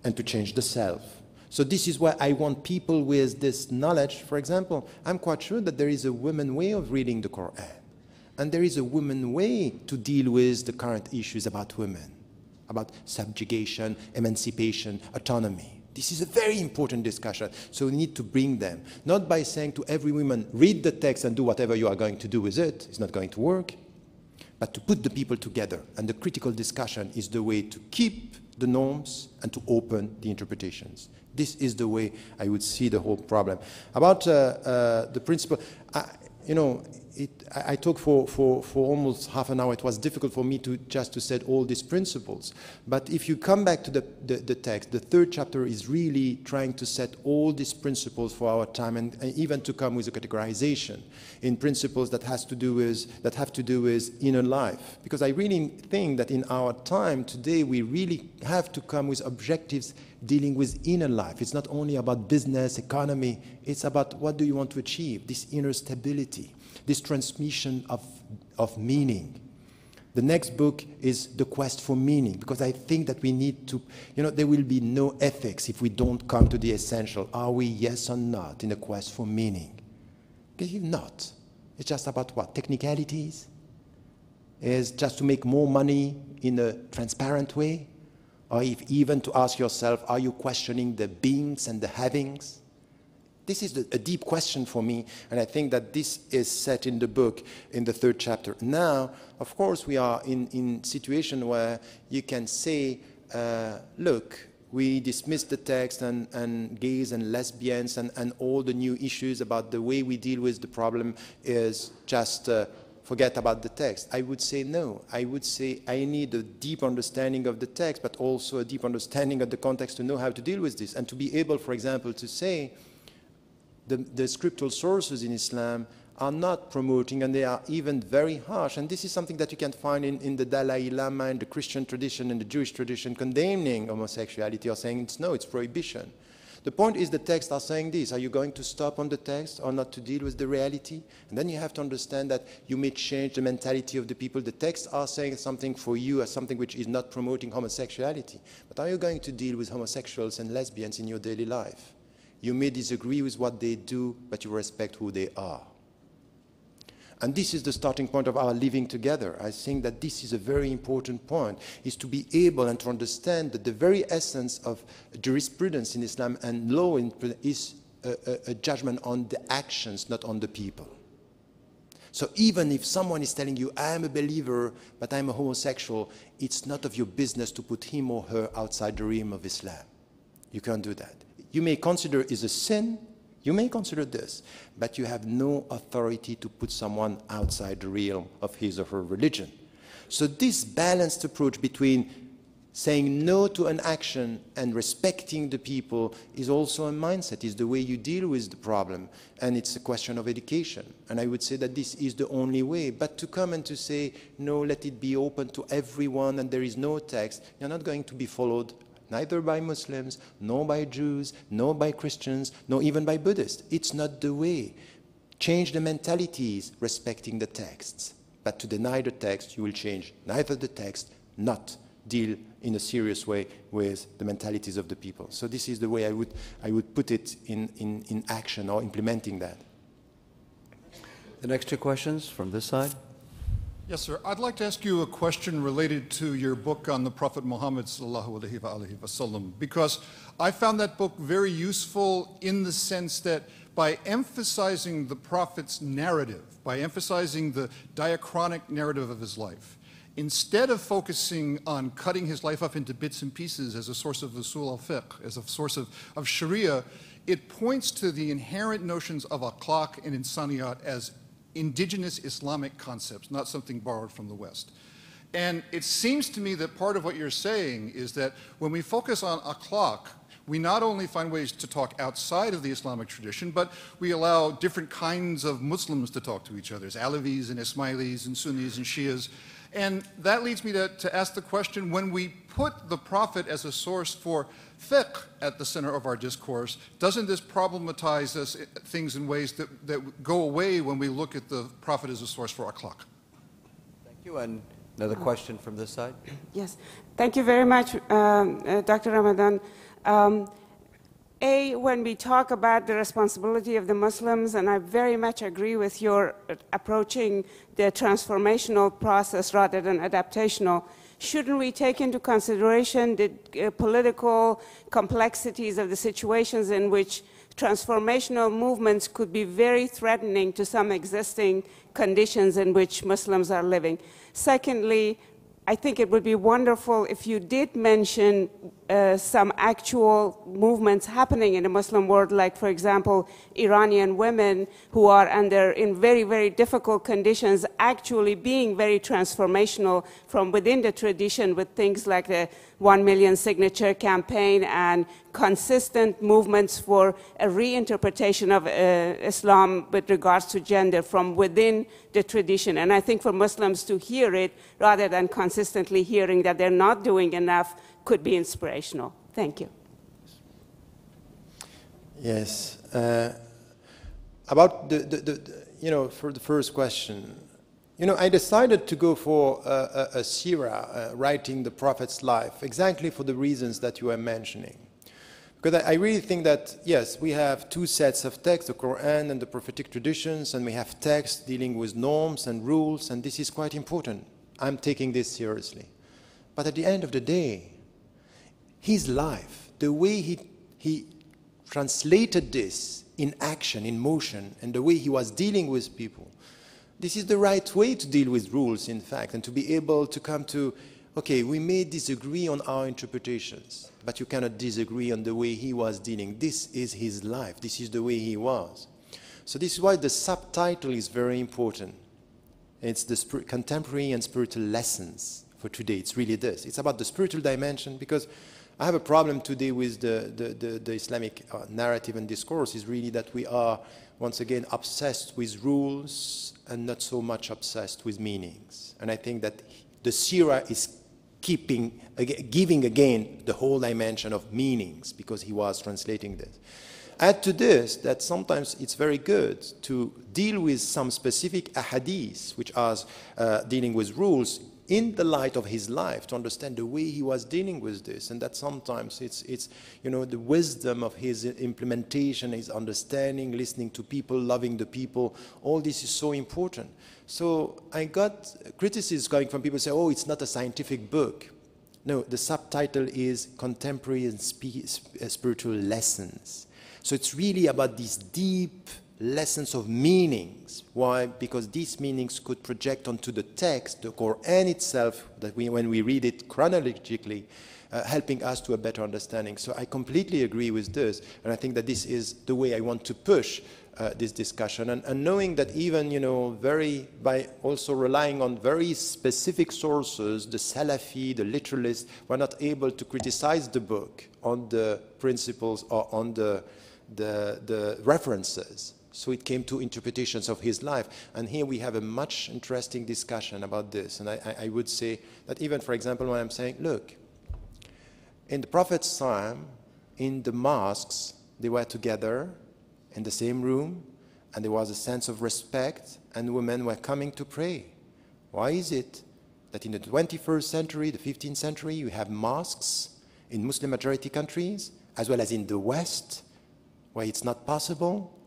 and to change the self. So this is why I want people with this knowledge. For example, I'm quite sure that there is a woman's way of reading the Quran. And there is a woman's way to deal with the current issues about women, about subjugation, emancipation, autonomy. This is a very important discussion, so we need to bring them. Not by saying to every woman, read the text and do whatever you are going to do with it, it's not going to work, but to put the people together. And the critical discussion is the way to keep the norms and to open the interpretations. This is the way I would see the whole problem. About the principle, you know, I talked for almost half an hour. It was difficult for me to set all these principles. But if you come back to the text, the third chapter is really trying to set all these principles for our time, and even to come with a categorization in principles that have to do with inner life. Because I really think that in our time today, we really have to come with objectives dealing with inner life. It's not only about business, economy. It's about what do you want to achieve, this inner stability, this transmission of meaning. The next book is The Quest for Meaning, because I think that we need to, you know, there will be no ethics if we don't come to the essential. Are we yes or not in the quest for meaning? Because if not, it's just about what? Technicalities? Is just to make more money in a transparent way? Or if even to ask yourself, are you questioning the beings and the havings? This is a deep question for me, and I think that this is set in the book in the third chapter. Now, of course, we are in a situation where you can say, look, we dismiss the text and gays and lesbians and all the new issues about the way we deal with the problem is just forget about the text. I would say no. I would say I need a deep understanding of the text, but also a deep understanding of the context to know how to deal with this and to be able, for example, to say the scriptural sources in Islam are not promoting, and they are even very harsh. And this is something that you can find in the Dalai Lama and the Christian tradition and the Jewish tradition condemning homosexuality or saying, it's, no, it's prohibition. The point is the texts are saying this. Are you going to stop on the text or not to deal with the reality? And then you have to understand that you may change the mentality of the people. The texts are saying something for you as something which is not promoting homosexuality. But are you going to deal with homosexuals and lesbians in your daily life? You may disagree with what they do, but you respect who they are. And this is the starting point of our living together. I think that this is a very important point, is to be able and to understand that the very essence of jurisprudence in Islam and law is a judgment on the actions, not on the people. So even if someone is telling you, I am a believer, but I am a homosexual, it's not of your business to put him or her outside the realm of Islam. You can't do that. You may consider it is a sin, you may consider this, but you have no authority to put someone outside the realm of his or her religion. So this balanced approach between saying no to an action and respecting the people is also a mindset, is the way you deal with the problem, and it's a question of education. And I would say that this is the only way, but to come and to say, no, let it be open to everyone and there is no text, you're not going to be followed neither by Muslims, nor by Jews, nor by Christians, nor even by Buddhists. It's not the way. Change the mentalities respecting the texts. But to deny the text, you will change neither the text, not deal in a serious way with the mentalities of the people. So this is the way I would put it in action or implementing that. The next two questions from this side. Yes, sir. I'd like to ask you a question related to your book on the Prophet Muhammad ﷺ, because I found that book very useful in the sense that by emphasizing the Prophet's narrative, by emphasizing the diachronic narrative of his life, instead of focusing on cutting his life up into bits and pieces as a source of Usul al-Fiqh, as a source of Sharia, it points to the inherent notions of akhlaq and insaniyat as indigenous Islamic concepts, not something borrowed from the West. And it seems to me that part of what you're saying is that when we focus on akhlaq, we not only find ways to talk outside of the Islamic tradition, but we allow different kinds of Muslims to talk to each other, Alavis and Ismailis and Sunnis and Shias. And that leads me to ask the question, when we put the Prophet as a source for fiqh at the center of our discourse, doesn't this problematize us, things in ways that go away when we look at the Prophet as a source for akhlaq? Thank you. And another question from this side. Yes. Thank you very much, Dr. Ramadan. When we talk about the responsibility of the Muslims, and I very much agree with your approaching the transformational process rather than adaptational, shouldn't we take into consideration the political complexities of the situations in which transformational movements could be very threatening to some existing conditions in which Muslims are living? Secondly, I think it would be wonderful if you did mention some actual movements happening in the Muslim world, like, for example, Iranian women who are in very, very difficult conditions, actually being very transformational from within the tradition with things like the 1 million signature campaign and consistent movements for a reinterpretation of Islam with regards to gender from within the tradition. And I think for Muslims to hear it, rather than consistently hearing that they're not doing enough, could be inspirational. Thank you. Yes. About for the first question, I decided to go for a sirah, writing the Prophet's life, exactly for the reasons that you were mentioning. Because I really think that, yes, we have two sets of texts, the Quran and the prophetic traditions, and we have texts dealing with norms and rules, and this is quite important. I'm taking this seriously. But at the end of the day, his life, the way he translated this in action, in motion, and the way he was dealing with people, this is the right way to deal with rules, in fact, and to be able to come to okay, we may disagree on our interpretations, but you cannot disagree on the way he was dealing. This is his life. This is the way he was. So this is why the subtitle is very important. It's the contemporary and spiritual lessons for today. It's really this. It's about the spiritual dimension, because I have a problem today with the Islamic narrative and discourse is really that we are, once again, obsessed with rules and not so much obsessed with meanings. And I think that the Sirah is giving again the whole dimension of meanings, because he was translating this. Add to this that sometimes it's very good to deal with some specific ahadith, which are dealing with rules, in the light of his life, to understand the way he was dealing with this, and that sometimes it's you know, the wisdom of his implementation, his understanding, listening to people, loving the people, all this is so important. So I got criticisms coming from people who say, oh, it's not a scientific book. No, the subtitle is Contemporary and Spiritual Lessons. So it's really about these deep lessons of meanings. Why? Because these meanings could project onto the text, the Quran itself, that we, when we read it chronologically, helping us to a better understanding. So I completely agree with this, and I think that this is the way I want to push this discussion. And knowing that even, you know, by also relying on very specific sources, the Salafi, the literalists, were not able to criticize the book on the principles or on the references. So it came to interpretations of his life. And here we have a much interesting discussion about this. And I would say that even, for example, when I'm saying, look, in the Prophet's time, in the mosques, they were together in the same room, and there was a sense of respect, and women were coming to pray. Why is it that in the 21st century, the 15th century, you have mosques in Muslim-majority countries, as well as in the West, where it's not possible?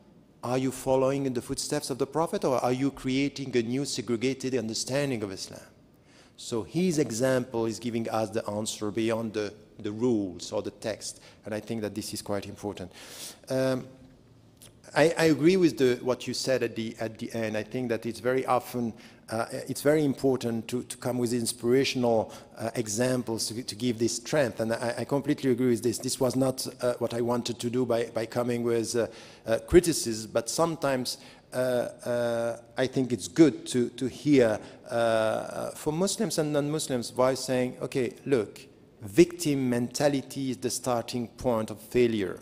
Are you following in the footsteps of the Prophet, or are you creating a new segregated understanding of Islam? So his example is giving us the answer beyond the rules or the text, and I think that this is quite important. I agree with what you said at the end. I think that it's very often, it's very important to come with inspirational examples to give this strength, and I completely agree with this. This was not what I wanted to do by coming with criticism, but sometimes I think it's good to hear for Muslims and non-Muslims by saying, okay, look, victim mentality is the starting point of failure.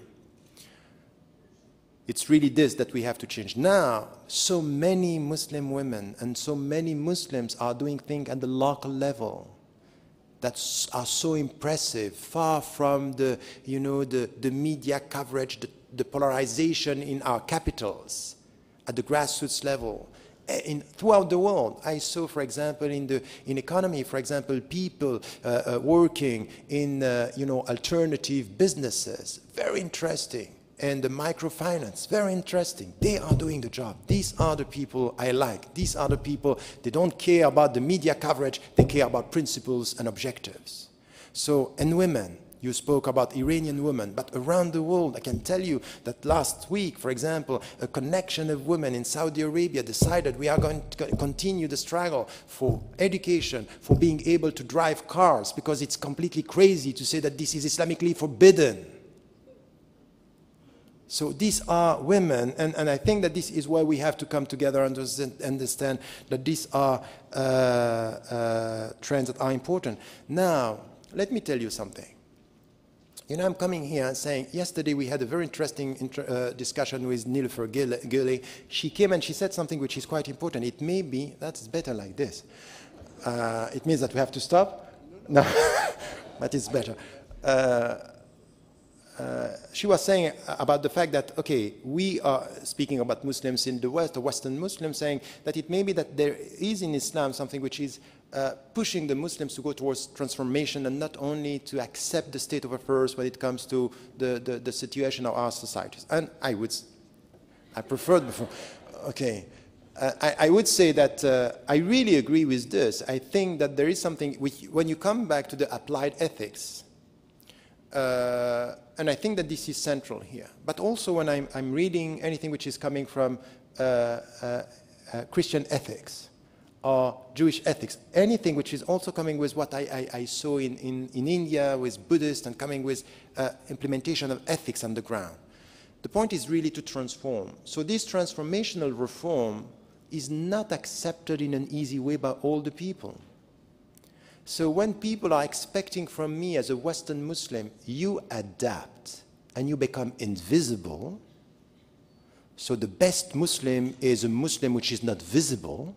It's really this that we have to change. Now, so many Muslim women and so many Muslims are doing things at the local level that are so impressive, far from the, you know, the media coverage, the polarization in our capitals, at the grassroots level. Throughout the world, I saw, for example, in economy, for example, people working in you know, alternative businesses, very interesting. And the microfinance, very interesting. They are doing the job. These are the people I like. These are the people, they don't care about the media coverage, they care about principles and objectives. So, and women, you spoke about Iranian women, but around the world, I can tell you that last week, for example, a connection of women in Saudi Arabia decided we are going to continue the struggle for education, for being able to drive cars, because it's completely crazy to say that this is Islamically forbidden. So these are women, and I think that this is where we have to come together and understand that these are trends that are important. Now, let me tell you something. You know, I'm coming here and saying, yesterday we had a very interesting discussion with Niloufer Guelleh. She came and she said something which is quite important. It may be, that's better like this. It means that we have to stop? No, but it's better. She was saying about the fact that, okay, we are speaking about Muslims in the West, or Western Muslims, saying that it may be that there is in Islam something which is pushing the Muslims to go towards transformation and not only to accept the state of affairs when it comes to the situation of our societies. And I preferred before, okay. I would say that I really agree with this. I think that there is something, which, when you come back to the applied ethics, and I think that this is central here. But also when I'm reading anything which is coming from Christian ethics, Jewish ethics, anything which is also coming with what I saw in India with Buddhists and coming with implementation of ethics on the ground. The point is really to transform. So this transformational reform is not accepted in an easy way by all the people. So when people are expecting from me as a Western Muslim, you adapt and you become invisible. So the best Muslim is a Muslim which is not visible.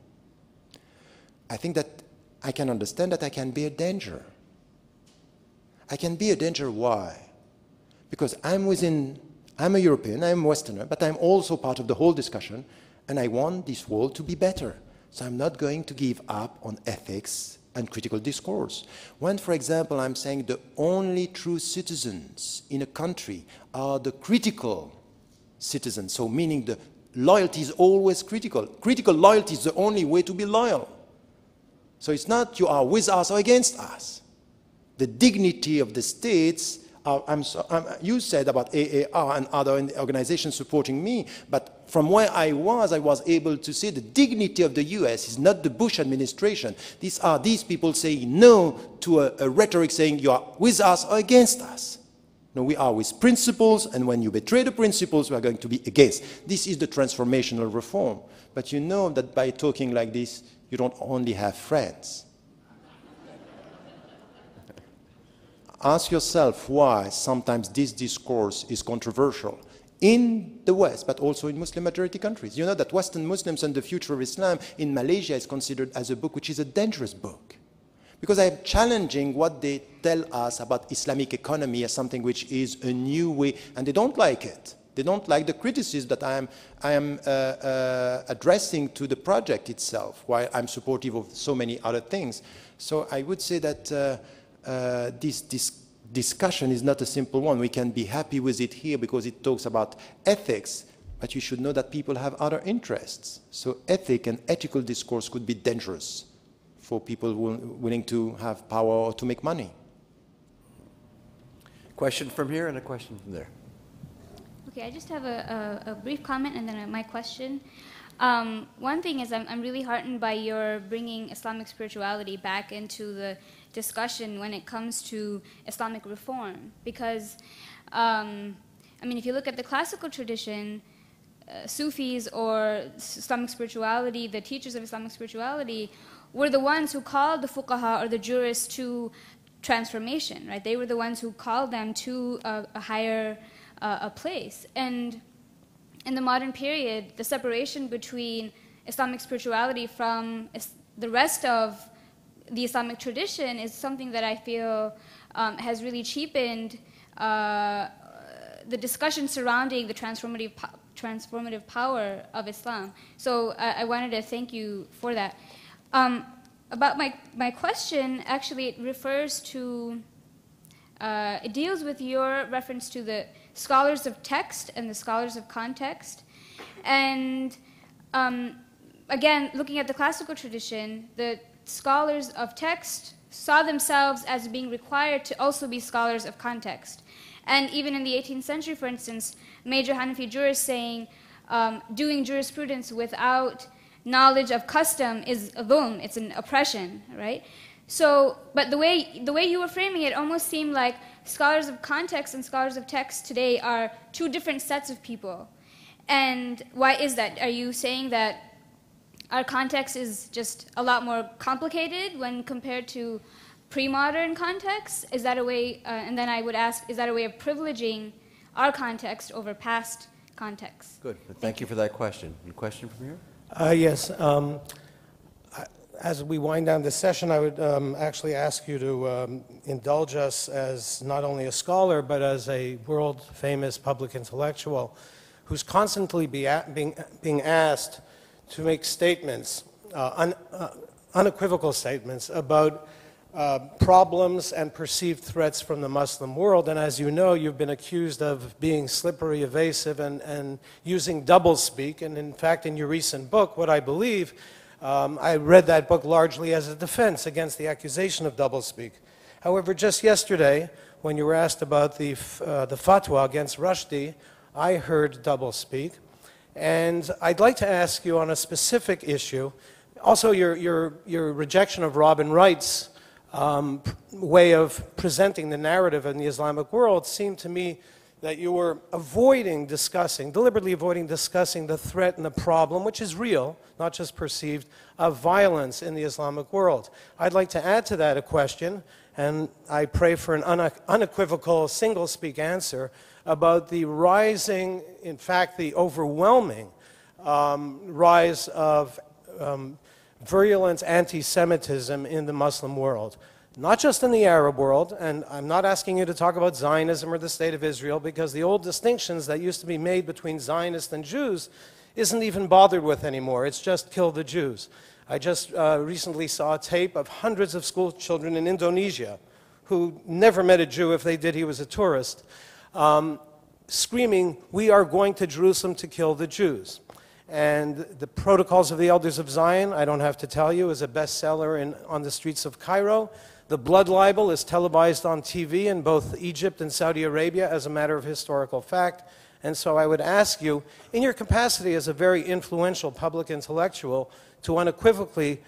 I think that I can understand that I can be a danger. I can be a danger, why? Because I'm a European, I'm a Westerner, but I'm also part of the whole discussion, and I want this world to be better. So I'm not going to give up on ethics and critical discourse. When, for example, I'm saying the only true citizens in a country are the critical citizens, so meaning the loyalty is always critical. Critical loyalty is the only way to be loyal. So it's not you are with us or against us. The dignity of the states, you said about AAR and other organizations supporting me, but from where I was able to say the dignity of the US is not the Bush administration. These are these people saying no to a rhetoric saying you are with us or against us. No, we are with principles, and when you betray the principles, we are going to be against. This is the transformational reform. But you know that by talking like this, you don't only have friends. Ask yourself why sometimes this discourse is controversial in the West, but also in Muslim majority countries. You know that Western Muslims and the Future of Islam in Malaysia is considered as a book which is a dangerous book, because I am challenging what they tell us about Islamic economy as something which is a new way, and they don't like it. They don't like the criticism that I am addressing to the project itself, while I'm supportive of so many other things. So I would say that this discussion is not a simple one. We can be happy with it here because it talks about ethics, but you should know that people have other interests. So ethic and ethical discourse could be dangerous for people willing to have power or to make money. Question from here and a question from there. Okay, I just have a brief comment and then my question. One thing is I'm really heartened by your bringing Islamic spirituality back into the discussion when it comes to Islamic reform, because, I mean, if you look at the classical tradition, Sufis or Islamic spirituality, the teachers of Islamic spirituality were the ones who called the fuqaha or the jurists to transformation, right? They were the ones who called them to a higher a place. And in the modern period, the separation between Islamic spirituality from the rest of the Islamic tradition is something that I feel has really cheapened the discussion surrounding the transformative power of Islam. So I wanted to thank you for that. About my question, actually, it refers to, it deals with your reference to the scholars of text and the scholars of context. And again, looking at the classical tradition, the scholars of text saw themselves as being required to also be scholars of context. And even in the 18th century, for instance, major Hanafi jurists saying doing jurisprudence without knowledge of custom is a dhulm, it's an oppression, right? So, but the way you were framing it almost seemed like scholars of context and scholars of text today are two different sets of people. And why is that? Are you saying that our context is just a lot more complicated when compared to pre-modern contexts? Is that a way, and then I would ask, is that a way of privileging our context over past contexts? Good, thank you for that question. A question from here? Yes. As we wind down this session, I would actually ask you to indulge us as not only a scholar, but as a world-famous public intellectual who's constantly being asked to make statements, unequivocal statements, about problems and perceived threats from the Muslim world. And as you know, you've been accused of being slippery, evasive, and using doublespeak. And in fact, in your recent book, What I Believe, I read that book largely as a defense against the accusation of doublespeak. However, just yesterday, when you were asked about the fatwa against Rushdie, I heard doublespeak. And I'd like to ask you on a specific issue Also, your rejection of Robin Wright's way of presenting the narrative in the Islamic world seemed to me that you were avoiding discussing, deliberately avoiding discussing the threat and the problem, which is real, not just perceived, of violence in the Islamic world. I'd like to add to that a question, and I pray for an unequivocal single-speak answer about the rising, in fact, the overwhelming rise of virulent anti-Semitism in the Muslim world. Not just in the Arab world, and I'm not asking you to talk about Zionism or the State of Israel, because the old distinctions that used to be made between Zionists and Jews isn't even bothered with anymore. It's just kill the Jews. I just recently saw a tape of hundreds of school children in Indonesia who never met a Jew. If they did, he was a tourist, screaming, "We are going to Jerusalem to kill the Jews." And the Protocols of the Elders of Zion, I don't have to tell you, is a bestseller on the streets of Cairo. The blood libel is televised on TV in both Egypt and Saudi Arabia as a matter of historical fact. And so I would ask you, in your capacity as a very influential public intellectual, to unequivocally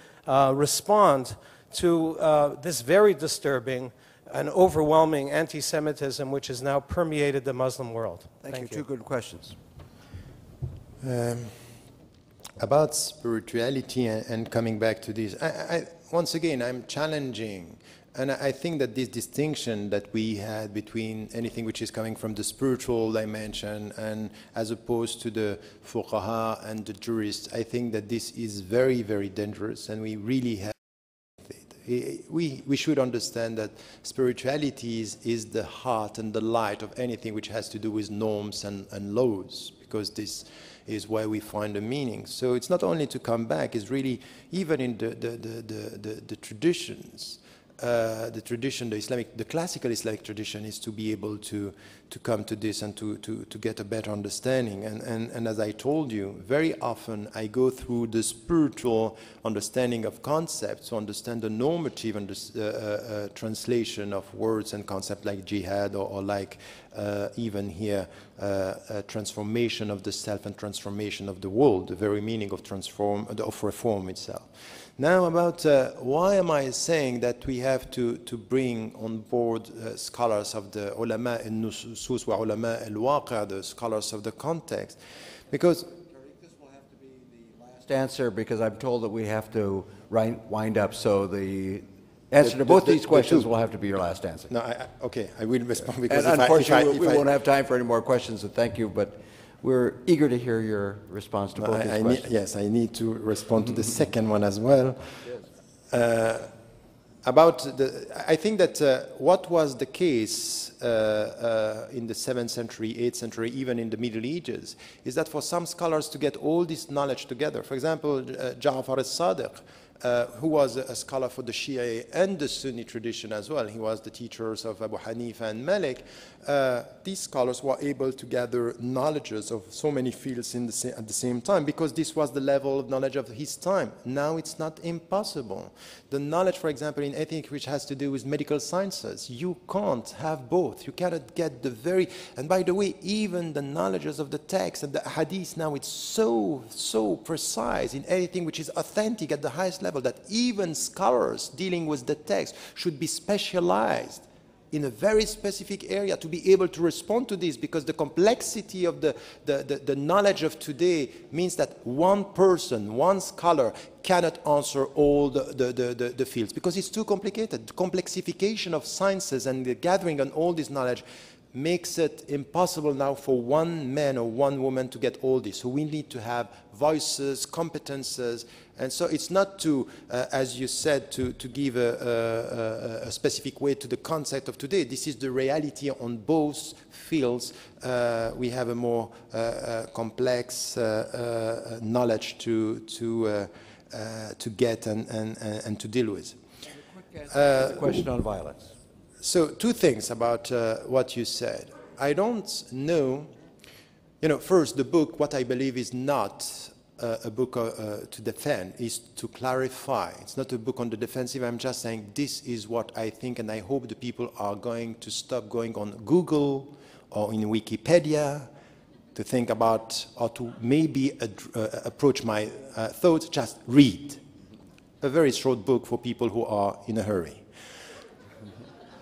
respond to this very disturbing and overwhelming anti-Semitism which has now permeated the Muslim world. Thank you. Two good questions. About spirituality and coming back to this, once again, I'm challenging, and I think that this distinction that we had between anything which is coming from the spiritual dimension and as opposed to the fuqaha and the jurists, I think that this is very, very dangerous, and we really have we should understand that spirituality is the heart and the light of anything which has to do with norms and laws, because this is where we find the meaning. So it's not only to come back, it's really, even in the traditions, the classical Islamic tradition is to be able to come to this and to get a better understanding. And as I told you, very often I go through the spiritual understanding of concepts to understand the normative translation of words and concepts like jihad or like even here transformation of the self and transformation of the world, the very meaning of reform itself. Now about why am I saying that we have to bring on board scholars of the ulama al-nusus wa ulama al-waqa, the scholars of the context, because Tariq, this will have to be the last answer because I'm told that we have to wind up. So the answer to both these questions will have to be your last answer. No, okay, I will respond because and unfortunately we won't have time for any more questions. So thank you, but. We're eager to hear your response to both these questions. Yes, I need to respond to the second one as well. Yes. I think that what was the case in the 7th century, 8th century, even in the Middle Ages, is that for some scholars to get all this knowledge together, for example, Ja'far al-Sadiq, who was a scholar for the Shia and the Sunni tradition as well. He was the teachers of Abu Hanifa and Malik. These scholars were able to gather knowledges of so many fields at the same time because this was the level of knowledge of his time. Now it's not impossible. The knowledge, for example, in ethics which has to do with medical sciences, you can't have both. You cannot get the very, and by the way, even the knowledges of the text and the hadith now, it's so precise in anything which is authentic at the highest level, that even scholars dealing with the text should be specialized in a very specific area to be able to respond to this, because the complexity of the knowledge of today means that one person, one scholar, cannot answer all the fields because it's too complicated. The complexification of sciences and the gathering on all this knowledge makes it impossible now for one man or one woman to get all this. So we need to have voices, competences, and so it's not to, as you said, to give a specific way to the concept of today. This is the reality on both fields. We have a more complex knowledge to get and to deal with. The question on violence. So two things about what you said. I don't know, first the book, What I Believe, is not a book to defend, is to clarify. It's not a book on the defensive. I'm just saying this is what I think, and I hope the people are going to stop going on Google or in Wikipedia to think about or to maybe approach my thoughts, just read. a very short book for people who are in a hurry.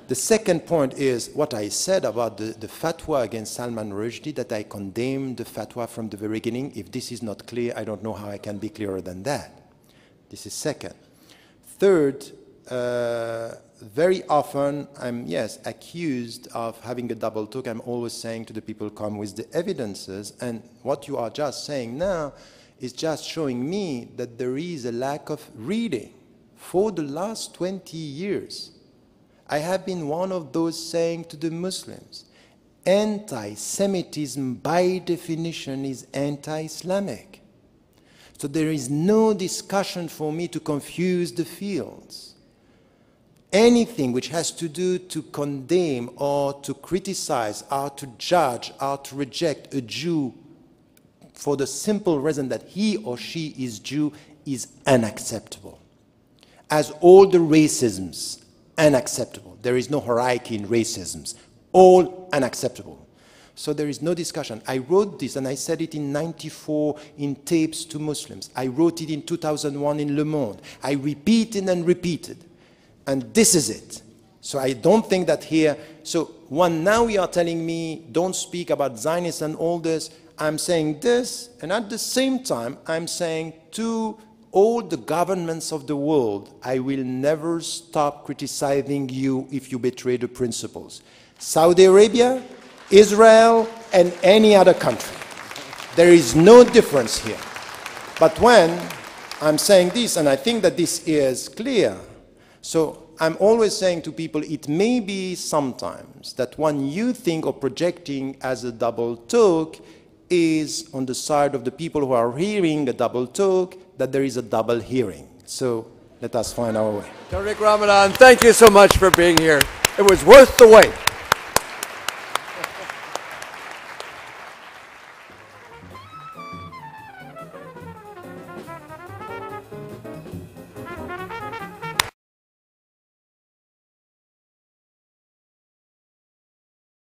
The second point is what I said about the fatwa against Salman Rushdie, that I condemned the fatwa from the very beginning. If this is not clear, I don't know how I can be clearer than that. This is second. Third, very often I'm, yes, accused of having a double talk. I'm always saying to the people, come with the evidences, and what you are just saying now is just showing me that there is a lack of reading. For the last 20 years, I have been one of those saying to the Muslims, anti-Semitism by definition is anti-Islamic. So there is no discussion for me to confuse the fields. Anything which has to do to condemn or to criticize or to judge or to reject a Jew for the simple reason that he or she is Jew is unacceptable. As all the racisms, unacceptable. There is no hierarchy in racisms. All unacceptable. So there is no discussion. I wrote this and I said it in 1994 in tapes to Muslims. I wrote it in 2001 in Le Monde. I repeated and repeated. And this is it. So I don't think that here, so one now you are telling me don't speak about Zionists and all this. I'm saying this, and at the same time I'm saying to all the governments of the world, I will never stop criticizing you if you betray the principles. Saudi Arabia, Israel, and any other country. There is no difference here. But when I'm saying this, and I think that this is clear, so I'm always saying to people, it may be sometimes that one you think of projecting as a double talk is on the side of the people who are hearing a double talk, that there is a double hearing. So let us find our way. Tariq Ramadan, thank you so much for being here. It was worth the wait.